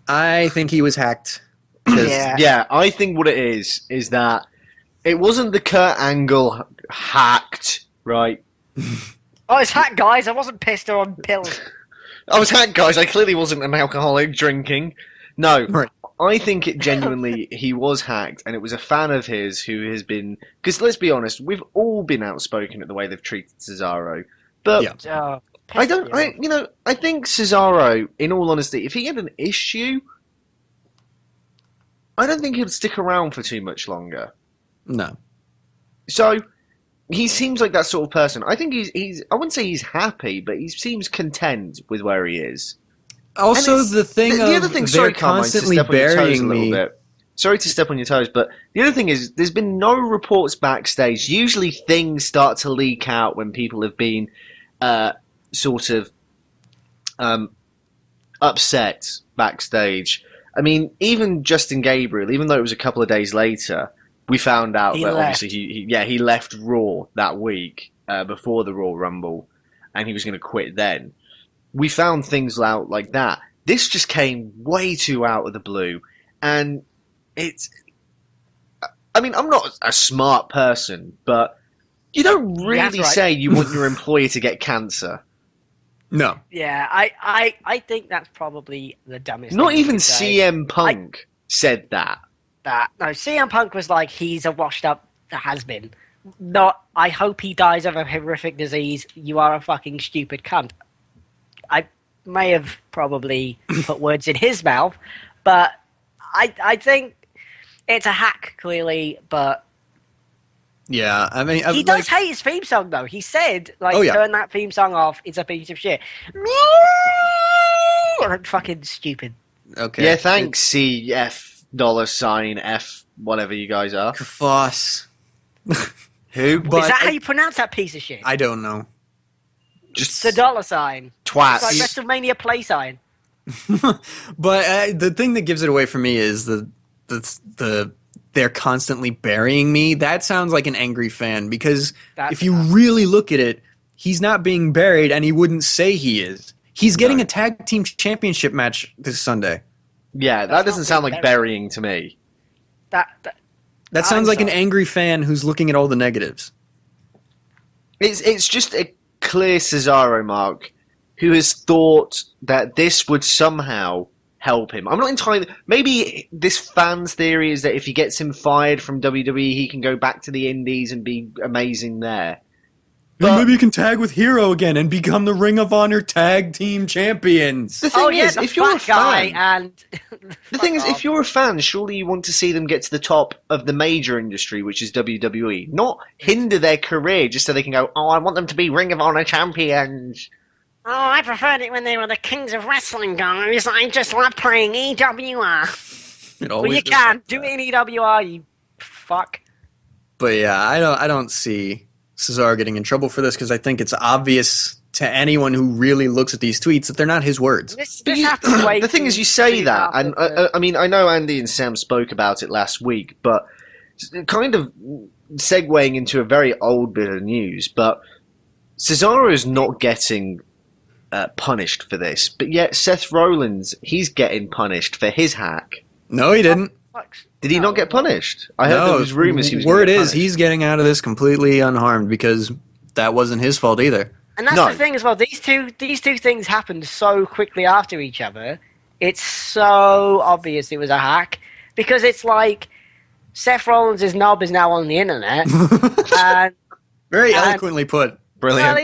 I think he was hacked. Yeah, I think what it is that it wasn't the Kurt Angle hacked, right? Oh, it's hacked, guys. I wasn't pissed or on pills. I was hacked, guys. I clearly wasn't an alcoholic drinking. No, right. I think it genuinely, he was hacked, and it was a fan of his who has been... Because let's be honest, we've all been outspoken at the way they've treated Cesaro. But... Yeah. I think Cesaro, in all honesty, if he had an issue, I don't think he'd stick around for too much longer. No. So he seems like that sort of person. I think he's I wouldn't say he's happy, but he seems content with where he is. Also, the thing the other thing, sorry, Carmine, constantly to step burying on your toes a little bit. Sorry to step on your toes, but the other thing is there's been no reports backstage. Usually things start to leak out when people have been sort of upset backstage. I mean, even Justin Gabriel, even though it was a couple of days later, we found out that obviously he left Raw that week before the Royal Rumble, and he was going to quit then. We found things out like that. This just came way too out of the blue, and it's... I mean, I'm not a smart person, but you don't really say you want your employer to get cancer. No. Yeah, I think that's probably the dumbest thing you could say. Not even CM Punk said that. No, CM Punk was like, he's a washed-up has-been. Not, I hope he dies of a horrific disease. You are a fucking stupid cunt. I may have probably put words in his mouth, but I think it's a hack, clearly, but... Yeah, I mean... He does hate his theme song, though. He said, like, turn that theme song off, it's a piece of shit. I'm fucking stupid. Okay. Yeah, thanks, $F$, whatever you guys are. Kfoss. Who? But is that how you pronounce that piece of shit? I don't know. Just it's a $. Twat. It's like WrestleMania play sign. But the thing that gives it away for me is the they're constantly burying me. That sounds like an angry fan, because if you really look at it, he's not being buried, and he wouldn't say he is. He's getting a tag team championship match this Sunday. Yeah, that doesn't sound like burying to me. That sounds like an angry fan who's looking at all the negatives. It's just a clear Cesaro mark who has thought that this would somehow help him. I'm not entirely... Maybe this fan's theory is that if he gets him fired from WWE, he can go back to the indies and be amazing there. But maybe you can tag with Hero again and become the Ring of Honor Tag Team Champions. The thing is, if you're a fan, if you're a fan, surely you want to see them get to the top of the major industry, which is WWE, not hinder their career just so they can go, oh, I want them to be Ring of Honor champions. Oh, I preferred it when they were the Kings of Wrestling, guys. I just love playing EWR. Well, you can't do it in EWR, you fuck. But yeah, I don't see Cesaro getting in trouble for this, because I think it's obvious to anyone who really looks at these tweets that they're not his words. The thing is, you say that, and I mean, I know Andy and Sam spoke about it last week, but kind of segueing into a very old bit of news, but Cesaro is not getting punished for this, but yet Seth Rollins, he's getting punished for his hack. No, he didn't. Did he not get punished? I heard there was rumors he was getting punished. Word is he's getting out of this completely unharmed, because that wasn't his fault either. And that's the thing as well. These two things happened so quickly after each other. It's so obvious it was a hack, because it's like Seth Rollins' knob is now on the internet. Very eloquently put. Brilliant. Well,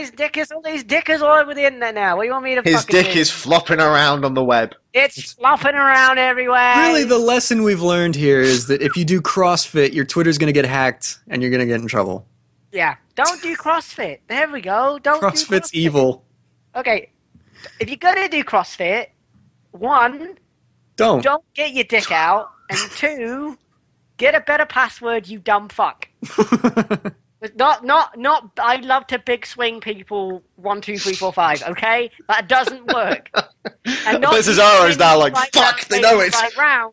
these dickers all over the internet now. What do you want me to His dick do? Is flopping around on the web. It's flopping around everywhere. Really, the lesson we've learned here is that if you do CrossFit, your Twitter's going to get hacked and you're going to get in trouble. Yeah. Don't do CrossFit. There we go. Don't CrossFit's evil. Okay. If you're going to do CrossFit, one, don't get your dick out, and two, get a better password, you dumb fuck. Not. I love to big swing people 1, 2, 3, 4, 5. Okay, that doesn't work. And not Cesaro's now like fuck. They know it's right round,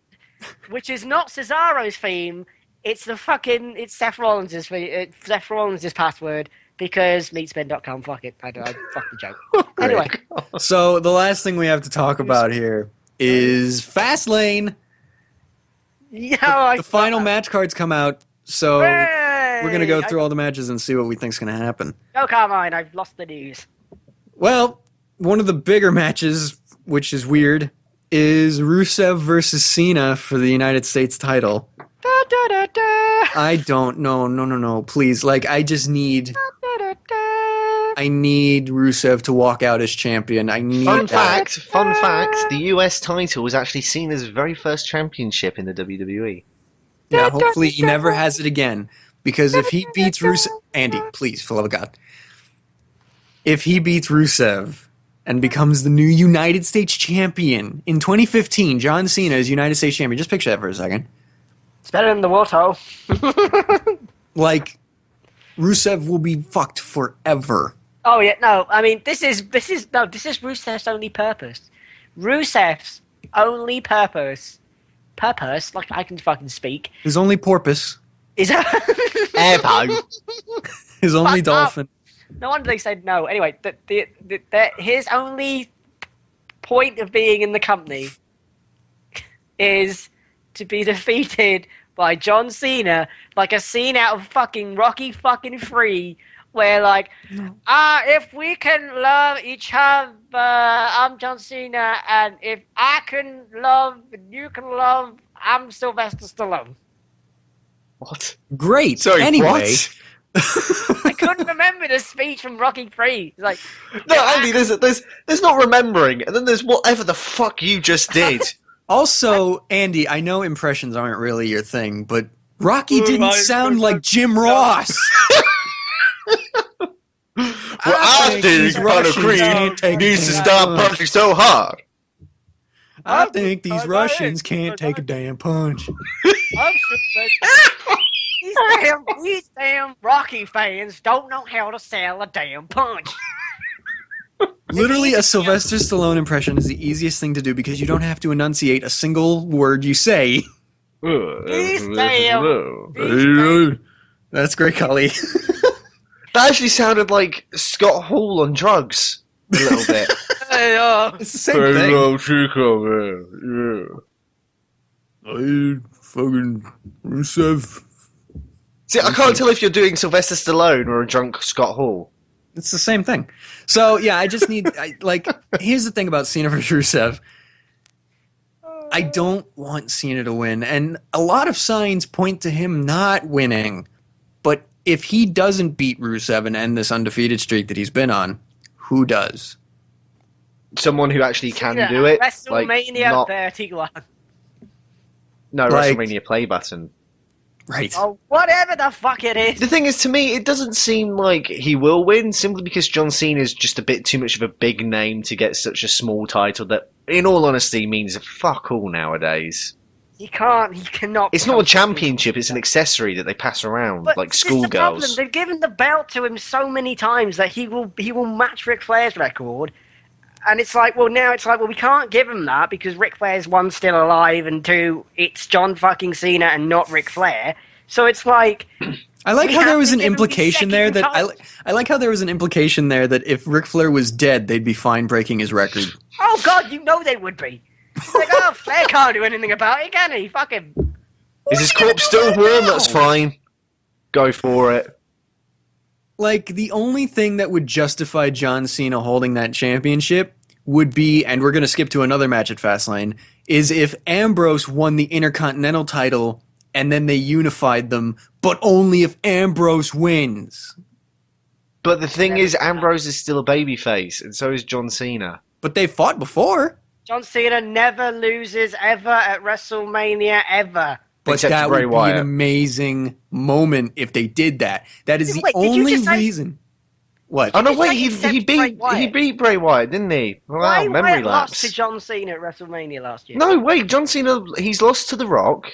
which is not Cesaro's theme. It's the fucking. It's Seth Rollins's. Seth Rollins's password, because meatspin.com. Fuck it. I don't. Fuck the joke. Anyway. So the last thing we have to talk about here is Fastlane. Yeah. The final match cards come out. So. We're going to go through all the matches and see what we think's going to happen. No, Carmine, I've lost the news. Well, one of the bigger matches, which is weird, is Rusev versus Cena for the United States title. Da, da, da, da. I don't know. No, please. Like, I just need... Da, da, da, da. I need Rusev to walk out as champion. I need Fun fact, the US title was actually Cena's very first championship in the WWE. Yeah, hopefully he never has it again. Because if he beats Rusev... Andy, please, for the love of God. If he beats Rusev and becomes the new United States champion in 2015, John Cena is United States champion. Just picture that for a second. It's better than the world title. Like, Rusev will be fucked forever. Oh yeah, no. I mean, this is Rusev's only purpose. Rusev's only purpose. Purpose, like I can fucking speak. His only porpoise. Is his only dolphin. No wonder they said no. Anyway, his only point of being in the company is to be defeated by John Cena, like a scene out of fucking Rocky fucking 3, where like, if we can love each other, I'm John Cena, and if I can love, you can love, I'm Sylvester Stallone. What? Great. Sorry, anyway. I couldn't remember the speech from Rocky 3. It's like, no, Andy, there's not remembering, and then there's whatever the fuck you just did. Also, Andy, I know impressions aren't really your thing, but Rocky didn't sound like Jim Ross. I think Apollo Creed needs to stop punching so hard. I think these Russians can't take a damn punch. These damn Rocky fans don't know how to sell a damn punch. Literally, a Sylvester Stallone impression is the easiest thing to do because you don't have to enunciate a single word you say. That's great, Cully. That actually sounded like Scott Hall on drugs a little bit. It's the same thing. Hello, Chico, man. Yeah. I fucking Rusev. See, I can't tell if you're doing Sylvester Stallone or a drunk Scott Hall. It's the same thing. So, yeah, I just need... here's the thing about Cena versus Rusev. I don't want Cena to win. And a lot of signs point to him not winning. But if he doesn't beat Rusev and end this undefeated streak that he's been on, who does? Someone who actually can do it. WrestleMania 31. No, WrestleMania play button. Right. Oh, whatever the fuck it is. The thing is, to me, it doesn't seem like he will win, simply because John Cena is just a bit too much of a big name to get such a small title that, in all honesty, means fuck all nowadays. He cannot. It's not a championship, it's an accessory that they pass around, but like schoolgirls. The they've given the belt to him so many times that he will match Ric Flair's record. And it's like, well, now it's like, well, we can't give him that because Ric Flair's, one, still alive, and two, it's John fucking Cena and not Ric Flair. So it's like... I like how there was an implication there that... I like how there was an implication there that if Ric Flair was dead, they'd be fine breaking his record. Oh, God, you know they would be. It's like, oh, Flair can't do anything about it, can he? Fuck him. Is his corpse still warm? That's fine. Go for it. Like, the only thing that would justify John Cena holding that championship would be, and we're going to skip to another match at Fastlane, is if Ambrose won the Intercontinental title and then they unified them, but only if Ambrose wins. But the thing is, Ambrose is still a babyface, and so is John Cena. But they fought before. John Cena never loses ever at WrestleMania, ever. But except that would be an amazing moment if they did that. That is the only reason. What? Oh no! Wait, he beat Bray Wyatt, didn't he? Wow, memory lapse. Bray Wyatt lost to John Cena at WrestleMania last year. No, wait, John Cena. He's lost to The Rock.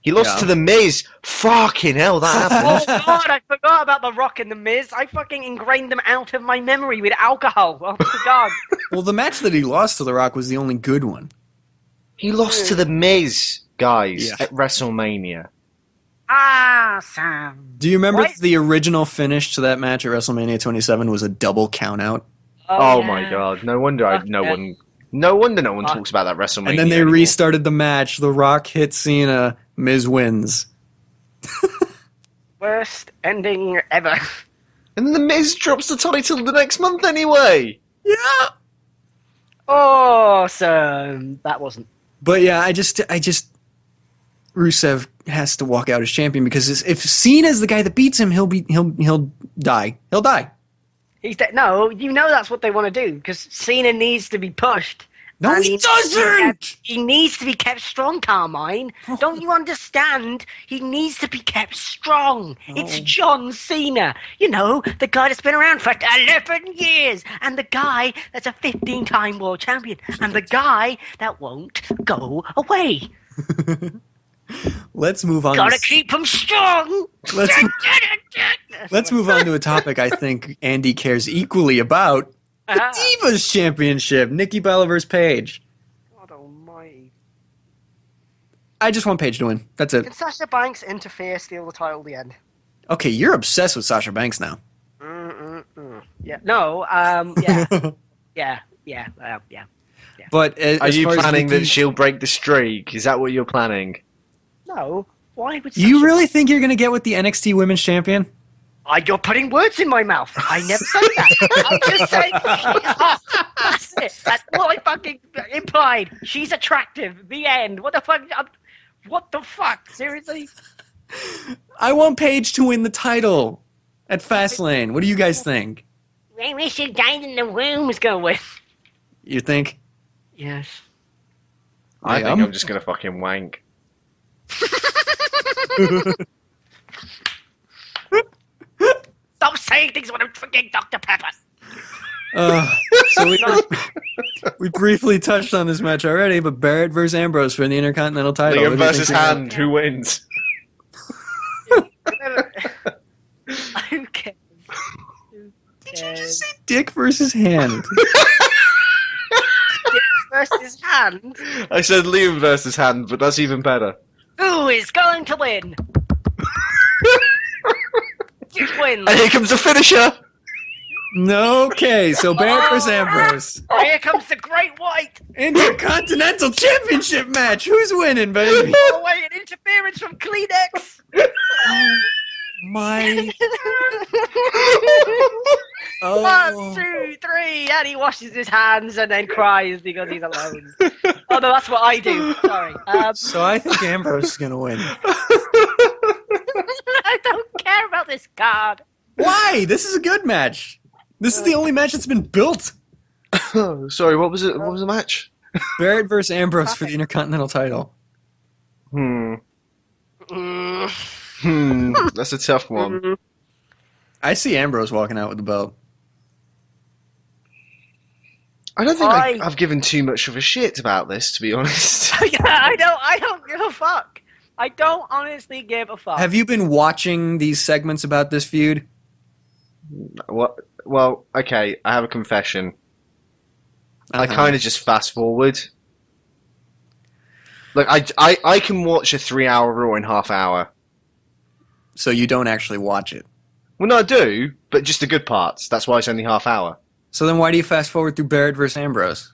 He lost to The Miz. Fucking hell, that happened. Oh God, I forgot about The Rock and The Miz. I fucking ingrained them out of my memory with alcohol. Oh my God. Well, the match that he lost to The Rock was the only good one. He lost to The Miz. Guys, at WrestleMania. Awesome. Do you remember the original finish to that match at WrestleMania 27 was a double countout? Oh my God! No wonder no one talks about that WrestleMania. And then they restarted the match. The Rock hit Cena. Miz wins. Worst ending ever. And the Miz drops the title the next month anyway. Yeah. Awesome. That wasn't. But yeah, I just. Rusev has to walk out as champion because if Cena's the guy that beats him, he'll die. He's no, you know that's what they want to do, because Cena needs to be pushed. No, he doesn't! He needs to be kept strong, Carmine. Oh. Don't you understand? He needs to be kept strong. Oh. It's John Cena. You know, the guy that's been around for 11 years. And the guy that's a 15-time world champion. And the guy that won't go away. Let's move on. Gotta keep him strong. Let's move on to a topic I think Andy cares equally about. The Divas Championship, Nikki Bella versus Paige. God almighty. I just want Paige to win. That's it. Can Sasha Banks interfere, steal the title at the end? Okay, you're obsessed with Sasha Banks now. Yeah. No, yeah. Yeah. But are you planning that she'll break the streak? Is that what you're planning? No. Why would Sasha... You really think you're going to get with the NXT Women's Champion? You're putting words in my mouth. I never said that. I'm just saying that's it. That's what I fucking implied. She's attractive. The end. What the fuck? What the fuck? Seriously? I want Paige to win the title at Fastlane. What do you guys think? I wish she died in the womb is going to win. You think? Yes. I think I'm just going to fucking wank. Stop saying things when I'm drinking Dr. Pepper. So we briefly touched on this match already, but Barrett versus Ambrose for the Intercontinental title. Liam versus Hand. Who wins? Okay. Did you just say Dick versus Hand? Dick versus Hand? I said Liam versus Hand, but that's even better. Who is going to win? And here comes the finisher. No, okay, so Barrett versus Ambrose. Here comes the Great White Intercontinental Championship match. Who's winning, baby? Oh, wait, an interference from Kleenex. Oh, my. Oh. 1, 2, 3, and he washes his hands and then cries because he's alone. Oh no, that's what I do. Sorry. So I think Ambrose is gonna win. I don't care about this card. Why? This is a good match. This is the only match that's been built. Oh, sorry, what was it? What was the match? Barrett versus Ambrose for the Intercontinental title. That's a tough one. I see Ambrose walking out with the belt. I don't think I've given too much of a shit about this, to be honest. Yeah, I don't give a fuck. I don't honestly give a fuck. Have you been watching these segments about this feud? Well, okay, I have a confession. I kind of just fast forward. Look, I can watch a 3-hour Raw in half hour. So you don't actually watch it? Well, no, I do, but just the good parts. That's why it's only half hour. So then why do you fast forward through Barrett versus Ambrose?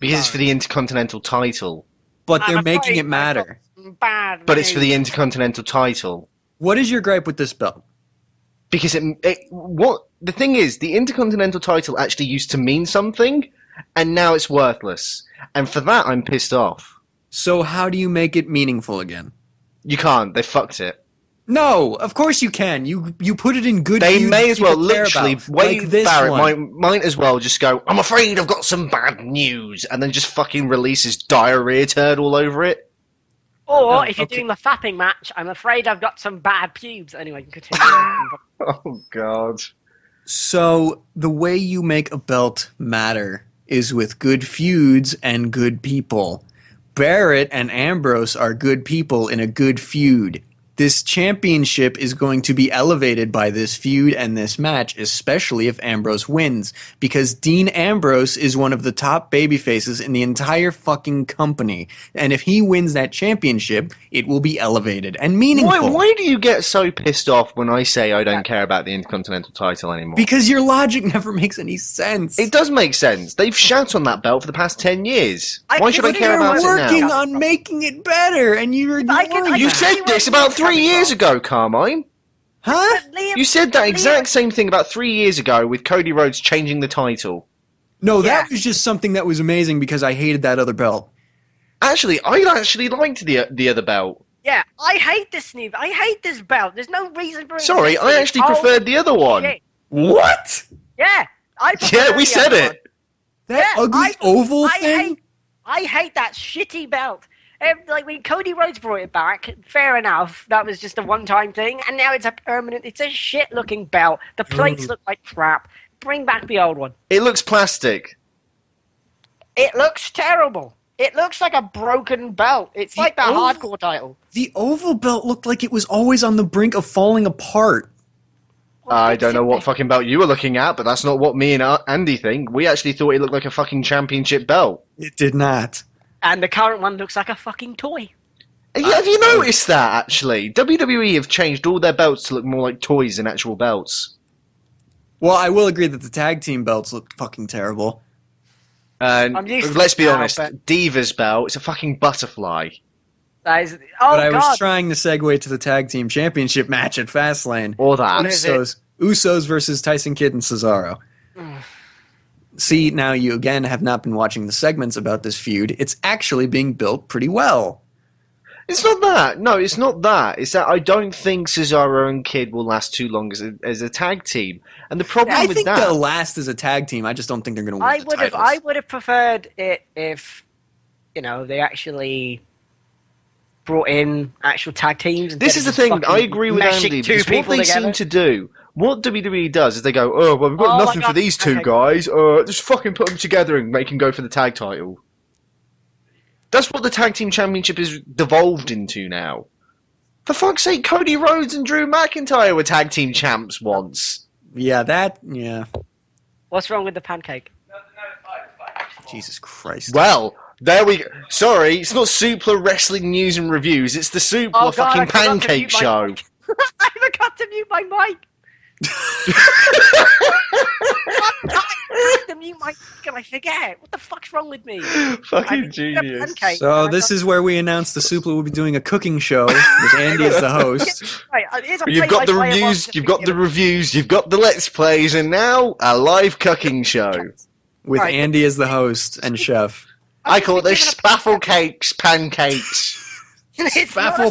Because it's for the Intercontinental title. But they're making it matter. But it's for the Intercontinental title. What is your gripe with this belt? Because the thing is, the Intercontinental title actually used to mean something, and now it's worthless. And for that, I'm pissed off. So how do you make it meaningful again? You can't. They fucked it. No, of course you can. You put it in good. They may as well literally wait. Barrett might as well just go, I'm afraid I've got some bad news, and then just fucking releases diarrhea turd all over it. Or if you're doing the fapping match, I'm afraid I've got some bad pubes. Anyway, continue. Oh, God. So the way you make a belt matter is with good feuds and good people. Barrett and Ambrose are good people in a good feud. This championship is going to be elevated by this feud and this match, especially if Ambrose wins, because Dean Ambrose is one of the top babyfaces in the entire fucking company. And if he wins that championship, it will be elevated and meaningful. Why do you get so pissed off when I say I don't care about the Intercontinental title anymore? Because your logic never makes any sense. It does make sense. They've shouted on that belt for the past 10 years. Why should I care about it now? You're working on making it better, and you're ignoring it. You said this about 3 years ago, Carmine. Huh? You said that exact same thing about 3 years ago with Cody Rhodes changing the title. No, that was just something that was amazing because I hated that other belt. Actually, I actually liked the other belt. Yeah, I hate this new... I hate this belt. There's no reason for it. Sorry, I actually preferred the other one. Shit. What? Yeah. We said it. That ugly oval thing? I hate that shitty belt. Like when Cody Rhodes brought it back, fair enough. That was just a one-time thing, and now it's a permanent. It's a shit-looking belt. The plates look like crap. Bring back the old one. It looks plastic. It looks terrible. It looks like a broken belt. It's like that hardcore title. The oval belt looked like it was always on the brink of falling apart. I don't know what fucking belt you were looking at, but that's not what me and Andy think. We actually thought it looked like a fucking championship belt. It did not. And the current one looks like a fucking toy. Yeah, have you noticed that, actually? WWE have changed all their belts to look more like toys than actual belts. Well, I will agree that the tag team belts look fucking terrible. Let's be honest, Divas belt is a fucking butterfly. That is, but I was trying to segue to the tag team championship match at Fastlane. Or that. Usos versus Tyson Kidd and Cesaro. See, now you again have not been watching the segments about this feud. It's actually being built pretty well. It's not that. No, it's not that. It's that I don't think Cesaro and Kidd will last too long as a tag team. And the problem with that... I think they'll last as a tag team. I just don't think they're going to win the titles. I would have preferred it if, you know, they actually brought in actual tag teams. This is the thing. I agree with Andy. Because what they seem to do... What WWE does is they go, oh, well, we've got nothing for these two guys. Just fucking put them together and make them go for the tag title. That's what the tag team championship is devolved into now. For fuck's sake, Cody Rhodes and Drew McIntyre were tag team champs once. Yeah, yeah. What's wrong with the pancake? No, Jesus Christ. Well, there we go. Sorry, it's not Suplah Wrestling News and Reviews. It's the Suplah fucking pancake show. I forgot to mute my mic. I forget. What the fuck's wrong with me? Fucking genius. So this is where we announced the Suplah will be doing a cooking show with Andy as the host. Right, you've got the reviews, you've got the reviews, you've got the let's plays, and now a live cooking show with Andy as the host and chef. I call it the spaffle cakes pancakes.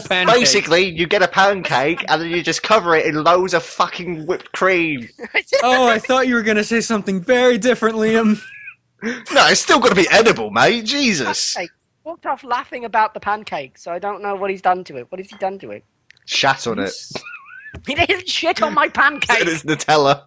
Basically, you get a pancake and then you just cover it in loads of fucking whipped cream. Oh, I thought you were going to say something very different, Liam. No, it's still got to be edible, mate. Jesus. Pancake. Walked off laughing about the pancake, so I don't know what he's done to it. What has he done to it? Shat on it. He didn't shit on my pancake. It is Nutella.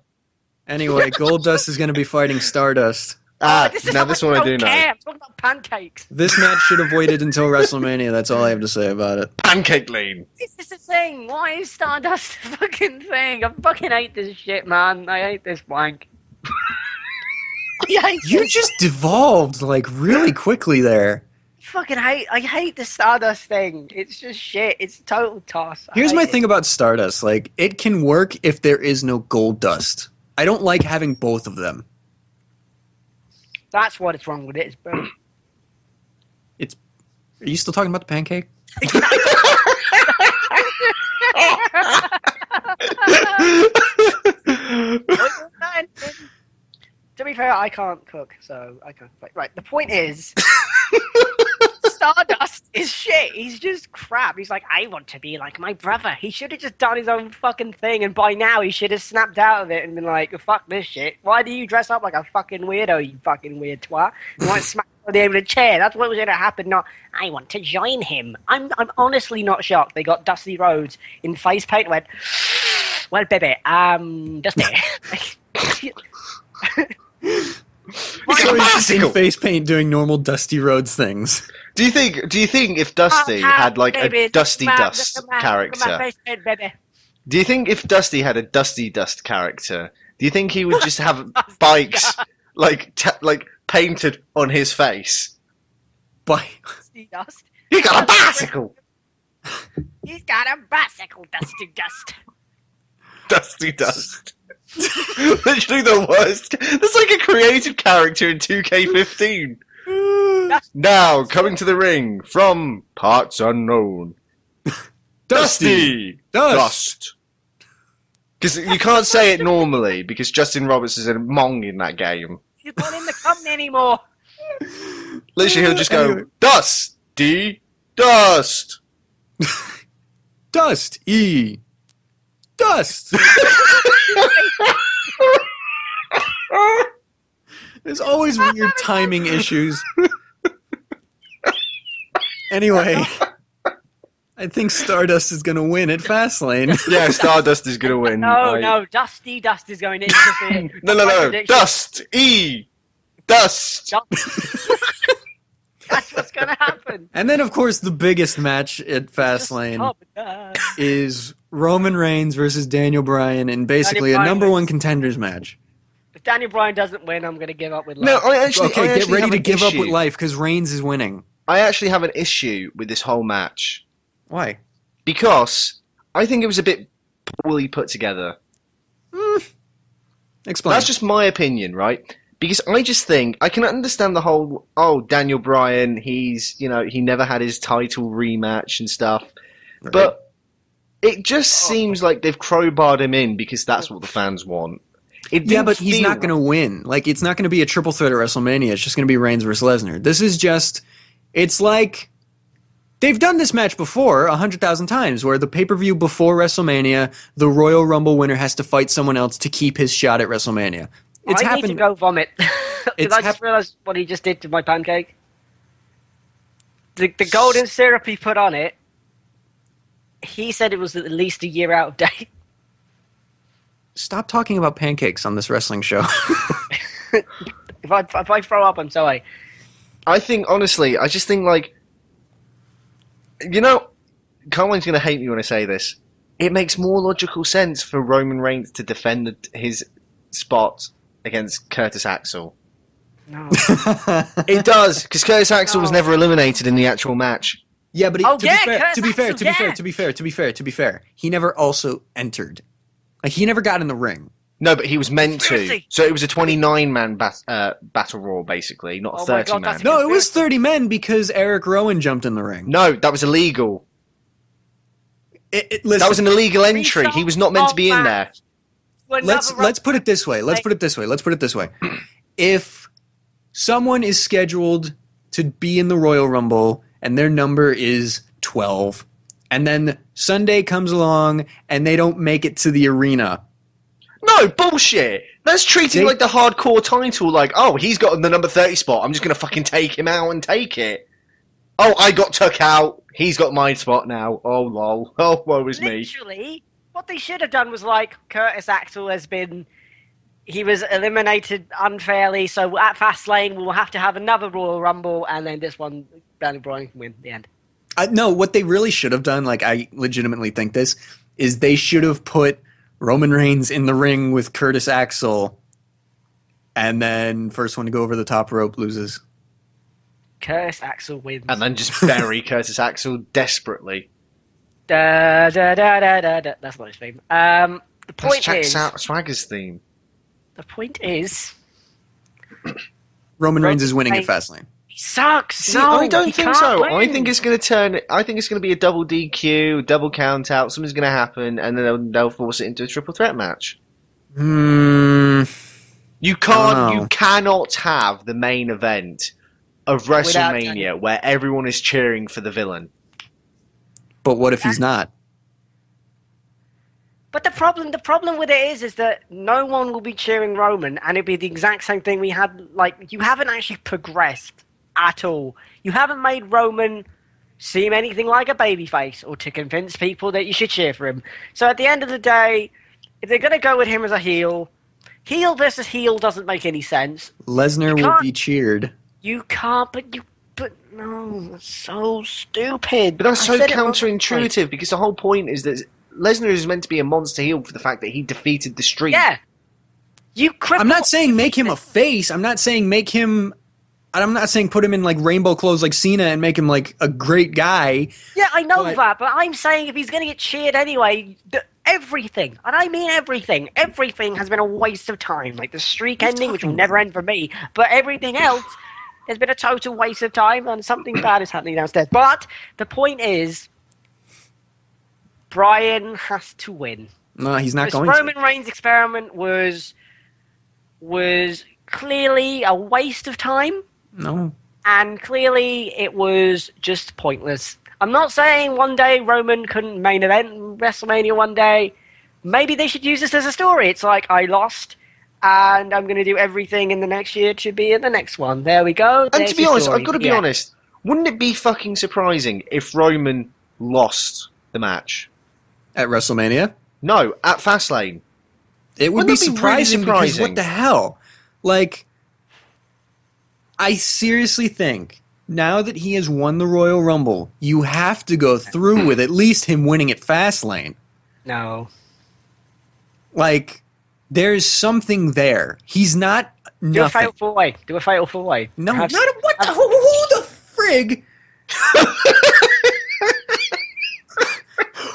Anyway, Goldust is going to be fighting Stardust. This one I do know. I'm talking about pancakes. This match should have waited until WrestleMania. That's all I have to say about it. Pancake lane. This is the thing. Why is Stardust the fucking thing? I fucking hate this shit, man. I hate this wank. You just devolved, like, really quickly there. I hate the Stardust thing. It's just shit. It's a total toss. Here's my thing about Stardust. Like, it can work if there is no Goldust. I don't like having both of them. That's what it's wrong with it. It's burning. Are you still talking about the pancake? To be fair, I can't cook, so I can't play. Right, the point is, Stardust is shit. He's just crap. He's like, I want to be like my brother. He should have just done his own fucking thing, and by now he should have snapped out of it and been like, fuck this shit. Why do you dress up like a fucking weirdo, you fucking weird twat? You want to smack on the end of the chair. That's what was going to happen, not, I want to join him. I'm honestly not shocked. They got Dusty Rhodes in face paint and went, well, baby, Dusty. He's in face paint doing normal Dusty Rhodes things. Do you think if Dusty had like a Dusty Dust character, do you think if Dusty had a Dusty Dust character, do you think he would just have bikes like painted on his face? Dusty Dust. He got a bicycle. He's got a bicycle, Dusty Dust. Dusty Dust. Literally the worst. That's like a creative character in 2K15. Now, coming to the ring from parts unknown. Dusty! Dust! Because you can't say it normally, because Justin Roberts is a mong in that game. He's not in the company anymore. Literally, he'll just go, Dusty! Dust! Dust! Dust! There's always weird timing issues. Anyway, I think Stardust is going to win at Fastlane. Yeah, Stardust is going to win. No, Dusty Dust is going to interfere. No. Dust. That's what's going to happen. And then, of course, the biggest match at Fastlane is Roman Reigns versus Daniel Bryan in basically a number one contenders match. If Daniel Bryan doesn't win, I'm going to give up with life. No, get ready to give up with life because Reigns is winning. I actually have an issue with this whole match. Why? Because I think it was a bit poorly put together. Explain. That's just my opinion, right? Because I just think, I can understand the whole, oh, Daniel Bryan, he's, you know, he never had his title rematch and stuff. Right. But it just seems like they've crowbarred him in because that's what the fans want. Yeah, but he's not going to win. Like, it's not going to be a triple threat at WrestleMania. It's just going to be Reigns versus Lesnar. This is just... It's like they've done this match before 100,000 times where the pay-per-view before WrestleMania, the Royal Rumble winner has to fight someone else to keep his shot at WrestleMania. It's happened. I need to go vomit. Did I just realize what he just did to my pancake? The golden syrup he put on it, he said it was at least a year out of date. Stop talking about pancakes on this wrestling show. If I throw up, I'm sorry. I think, honestly, I just think, like, you know, Carline's going to hate me when I say this. It makes more logical sense for Roman Reigns to defend his spot against Curtis Axel. No. It does, because Curtis Axel was never eliminated in the actual match. Yeah, but to be fair, he never also entered. Like, he never got in the ring. No, but he was meant to. So it was a 29-man battle royal, basically, not 30-man. No, it was 30 men because Eric Rowan jumped in the ring. No, that was illegal. That was an illegal entry. He was not meant to be in there. Let's put it this way. If someone is scheduled to be in the Royal Rumble and their number is 12, and then Sunday comes along and they don't make it to the arena... No, bullshit. That's treating like the hardcore title, like, oh, he's got the number 30 spot. I'm just going to fucking take him out and take it. Oh, I got took out. He's got my spot now. Oh, lol. Oh, woe is me. Literally, what they should have done was like, Curtis Axel has been... He was eliminated unfairly, so at Fastlane, we'll have to have another Royal Rumble, and then this one, Daniel Bryan can win the end. No, what they really should have done, like, I legitimately think this, is they should have put... Roman Reigns in the ring with Curtis Axel, and then first one to go over the top rope loses. Curtis Axel wins. And then just bury Curtis Axel desperately. Da, da, da, da, da, da. That's not his theme. The point is... That's Swagger's theme. The point is... Roman Reigns is winning at Fastlane. He sucks! See, no, I don't think so. Win. I think it's going to turn... I think it's going to be a double DQ, double count out, something's going to happen, and then they'll force it into a triple threat match. You can't... You cannot have the main event of WrestleMania where everyone is cheering for the villain. But what if he's not? But the problem with it is that no one will be cheering Roman, and it'd be the exact same thing we had. Like, you haven't actually progressed at all. You haven't made Roman seem anything like a babyface or to convince people that you should cheer for him. So at the end of the day, if they're going to go with him as a heel versus heel doesn't make any sense. Lesnar will be cheered. No, that's so stupid. But that's so counterintuitive, because the whole point is that Lesnar is meant to be a monster heel for the fact that he defeated the Streak. Yeah. I'm not saying make him a face. I'm not saying make him... I'm not saying put him in, like, rainbow clothes like Cena and make him, like, a great guy. Yeah, I know that, but I'm saying if he's going to get cheered anyway, everything, and I mean everything has been a waste of time. Like, the Streak ending, which will never end for me, but everything else has been a total waste of time, and something bad is happening downstairs. But the point is... Bryan has to win. No, he's not going to. Roman Reigns' experiment was clearly a waste of time. No. And clearly it was just pointless. I'm not saying one day Roman couldn't main event WrestleMania one day. Maybe they should use this as a story. It's like, I lost and I'm going to do everything in the next year to be in the next one. There we go. And to be honest, I've got to be honest, wouldn't it be fucking surprising if Roman lost the match? At WrestleMania? No, at Fastlane. It would be surprising, really surprising, because what the hell? Like, I seriously think now that he has won the Royal Rumble, you have to go through with at least him winning at Fastlane. No. Like, there's something there. He's not nothing. Do a fatal way. Do a fatal way. No, perhaps, not a, what the... Who the frig...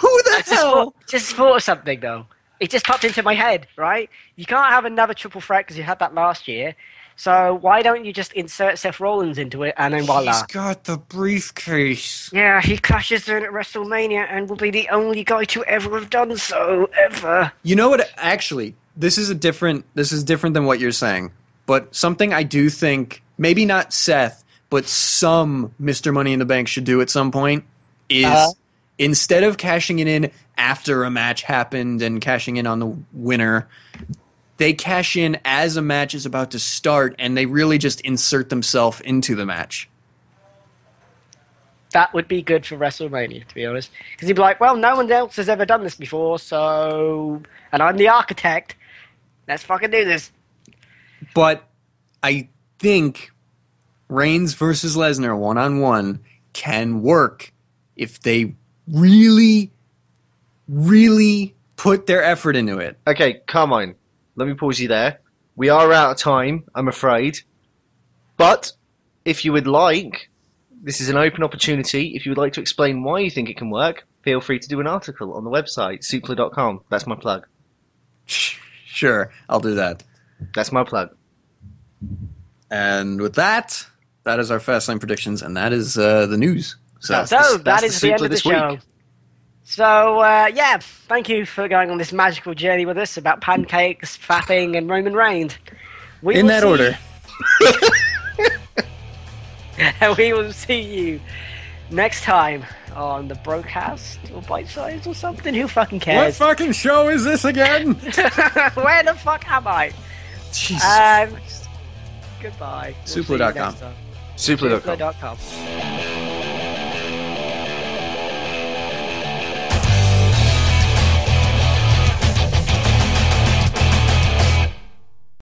Who the hell? Just thought of something, though. It just popped into my head, right? You can't have another triple threat because you had that last year. So why don't you just insert Seth Rollins into it and then voila. He's got the briefcase. Yeah, he clashes in at WrestleMania and will be the only guy to ever have done so, ever. You know what? Actually, this is different than what you're saying. But something I do think, maybe not Seth, but some Mr. Money in the Bank should do at some point is... Instead of cashing it in after a match happened and cashing in on the winner, they cash in as a match is about to start, and they really just insert themselves into the match. That would be good for WrestleMania, to be honest. Because he'd be like, well, no one else has ever done this before, so... And I'm the architect. Let's fucking do this. But I think Reigns versus Lesnar one-on-one can work if they... really, really put their effort into it. Okay, Carmine, let me pause you there. We are out of time, I'm afraid. But if you would like, this is an open opportunity. If you would like to explain why you think it can work, feel free to do an article on the website, suplah.com. That's my plug. Sure, I'll do that. That's my plug. And with that, that is our Fastlane predictions, and that is the news. So that is the end of the show. So, yeah, thank you for going on this magical journey with us about pancakes, fapping, and Roman Reigns. In that order. We will see you next time on the broadcast or Bite Size or something. Who fucking cares? What fucking show is this again? Where the fuck am I? Jesus Christ. Goodbye. Suplah.com. Suplah.com.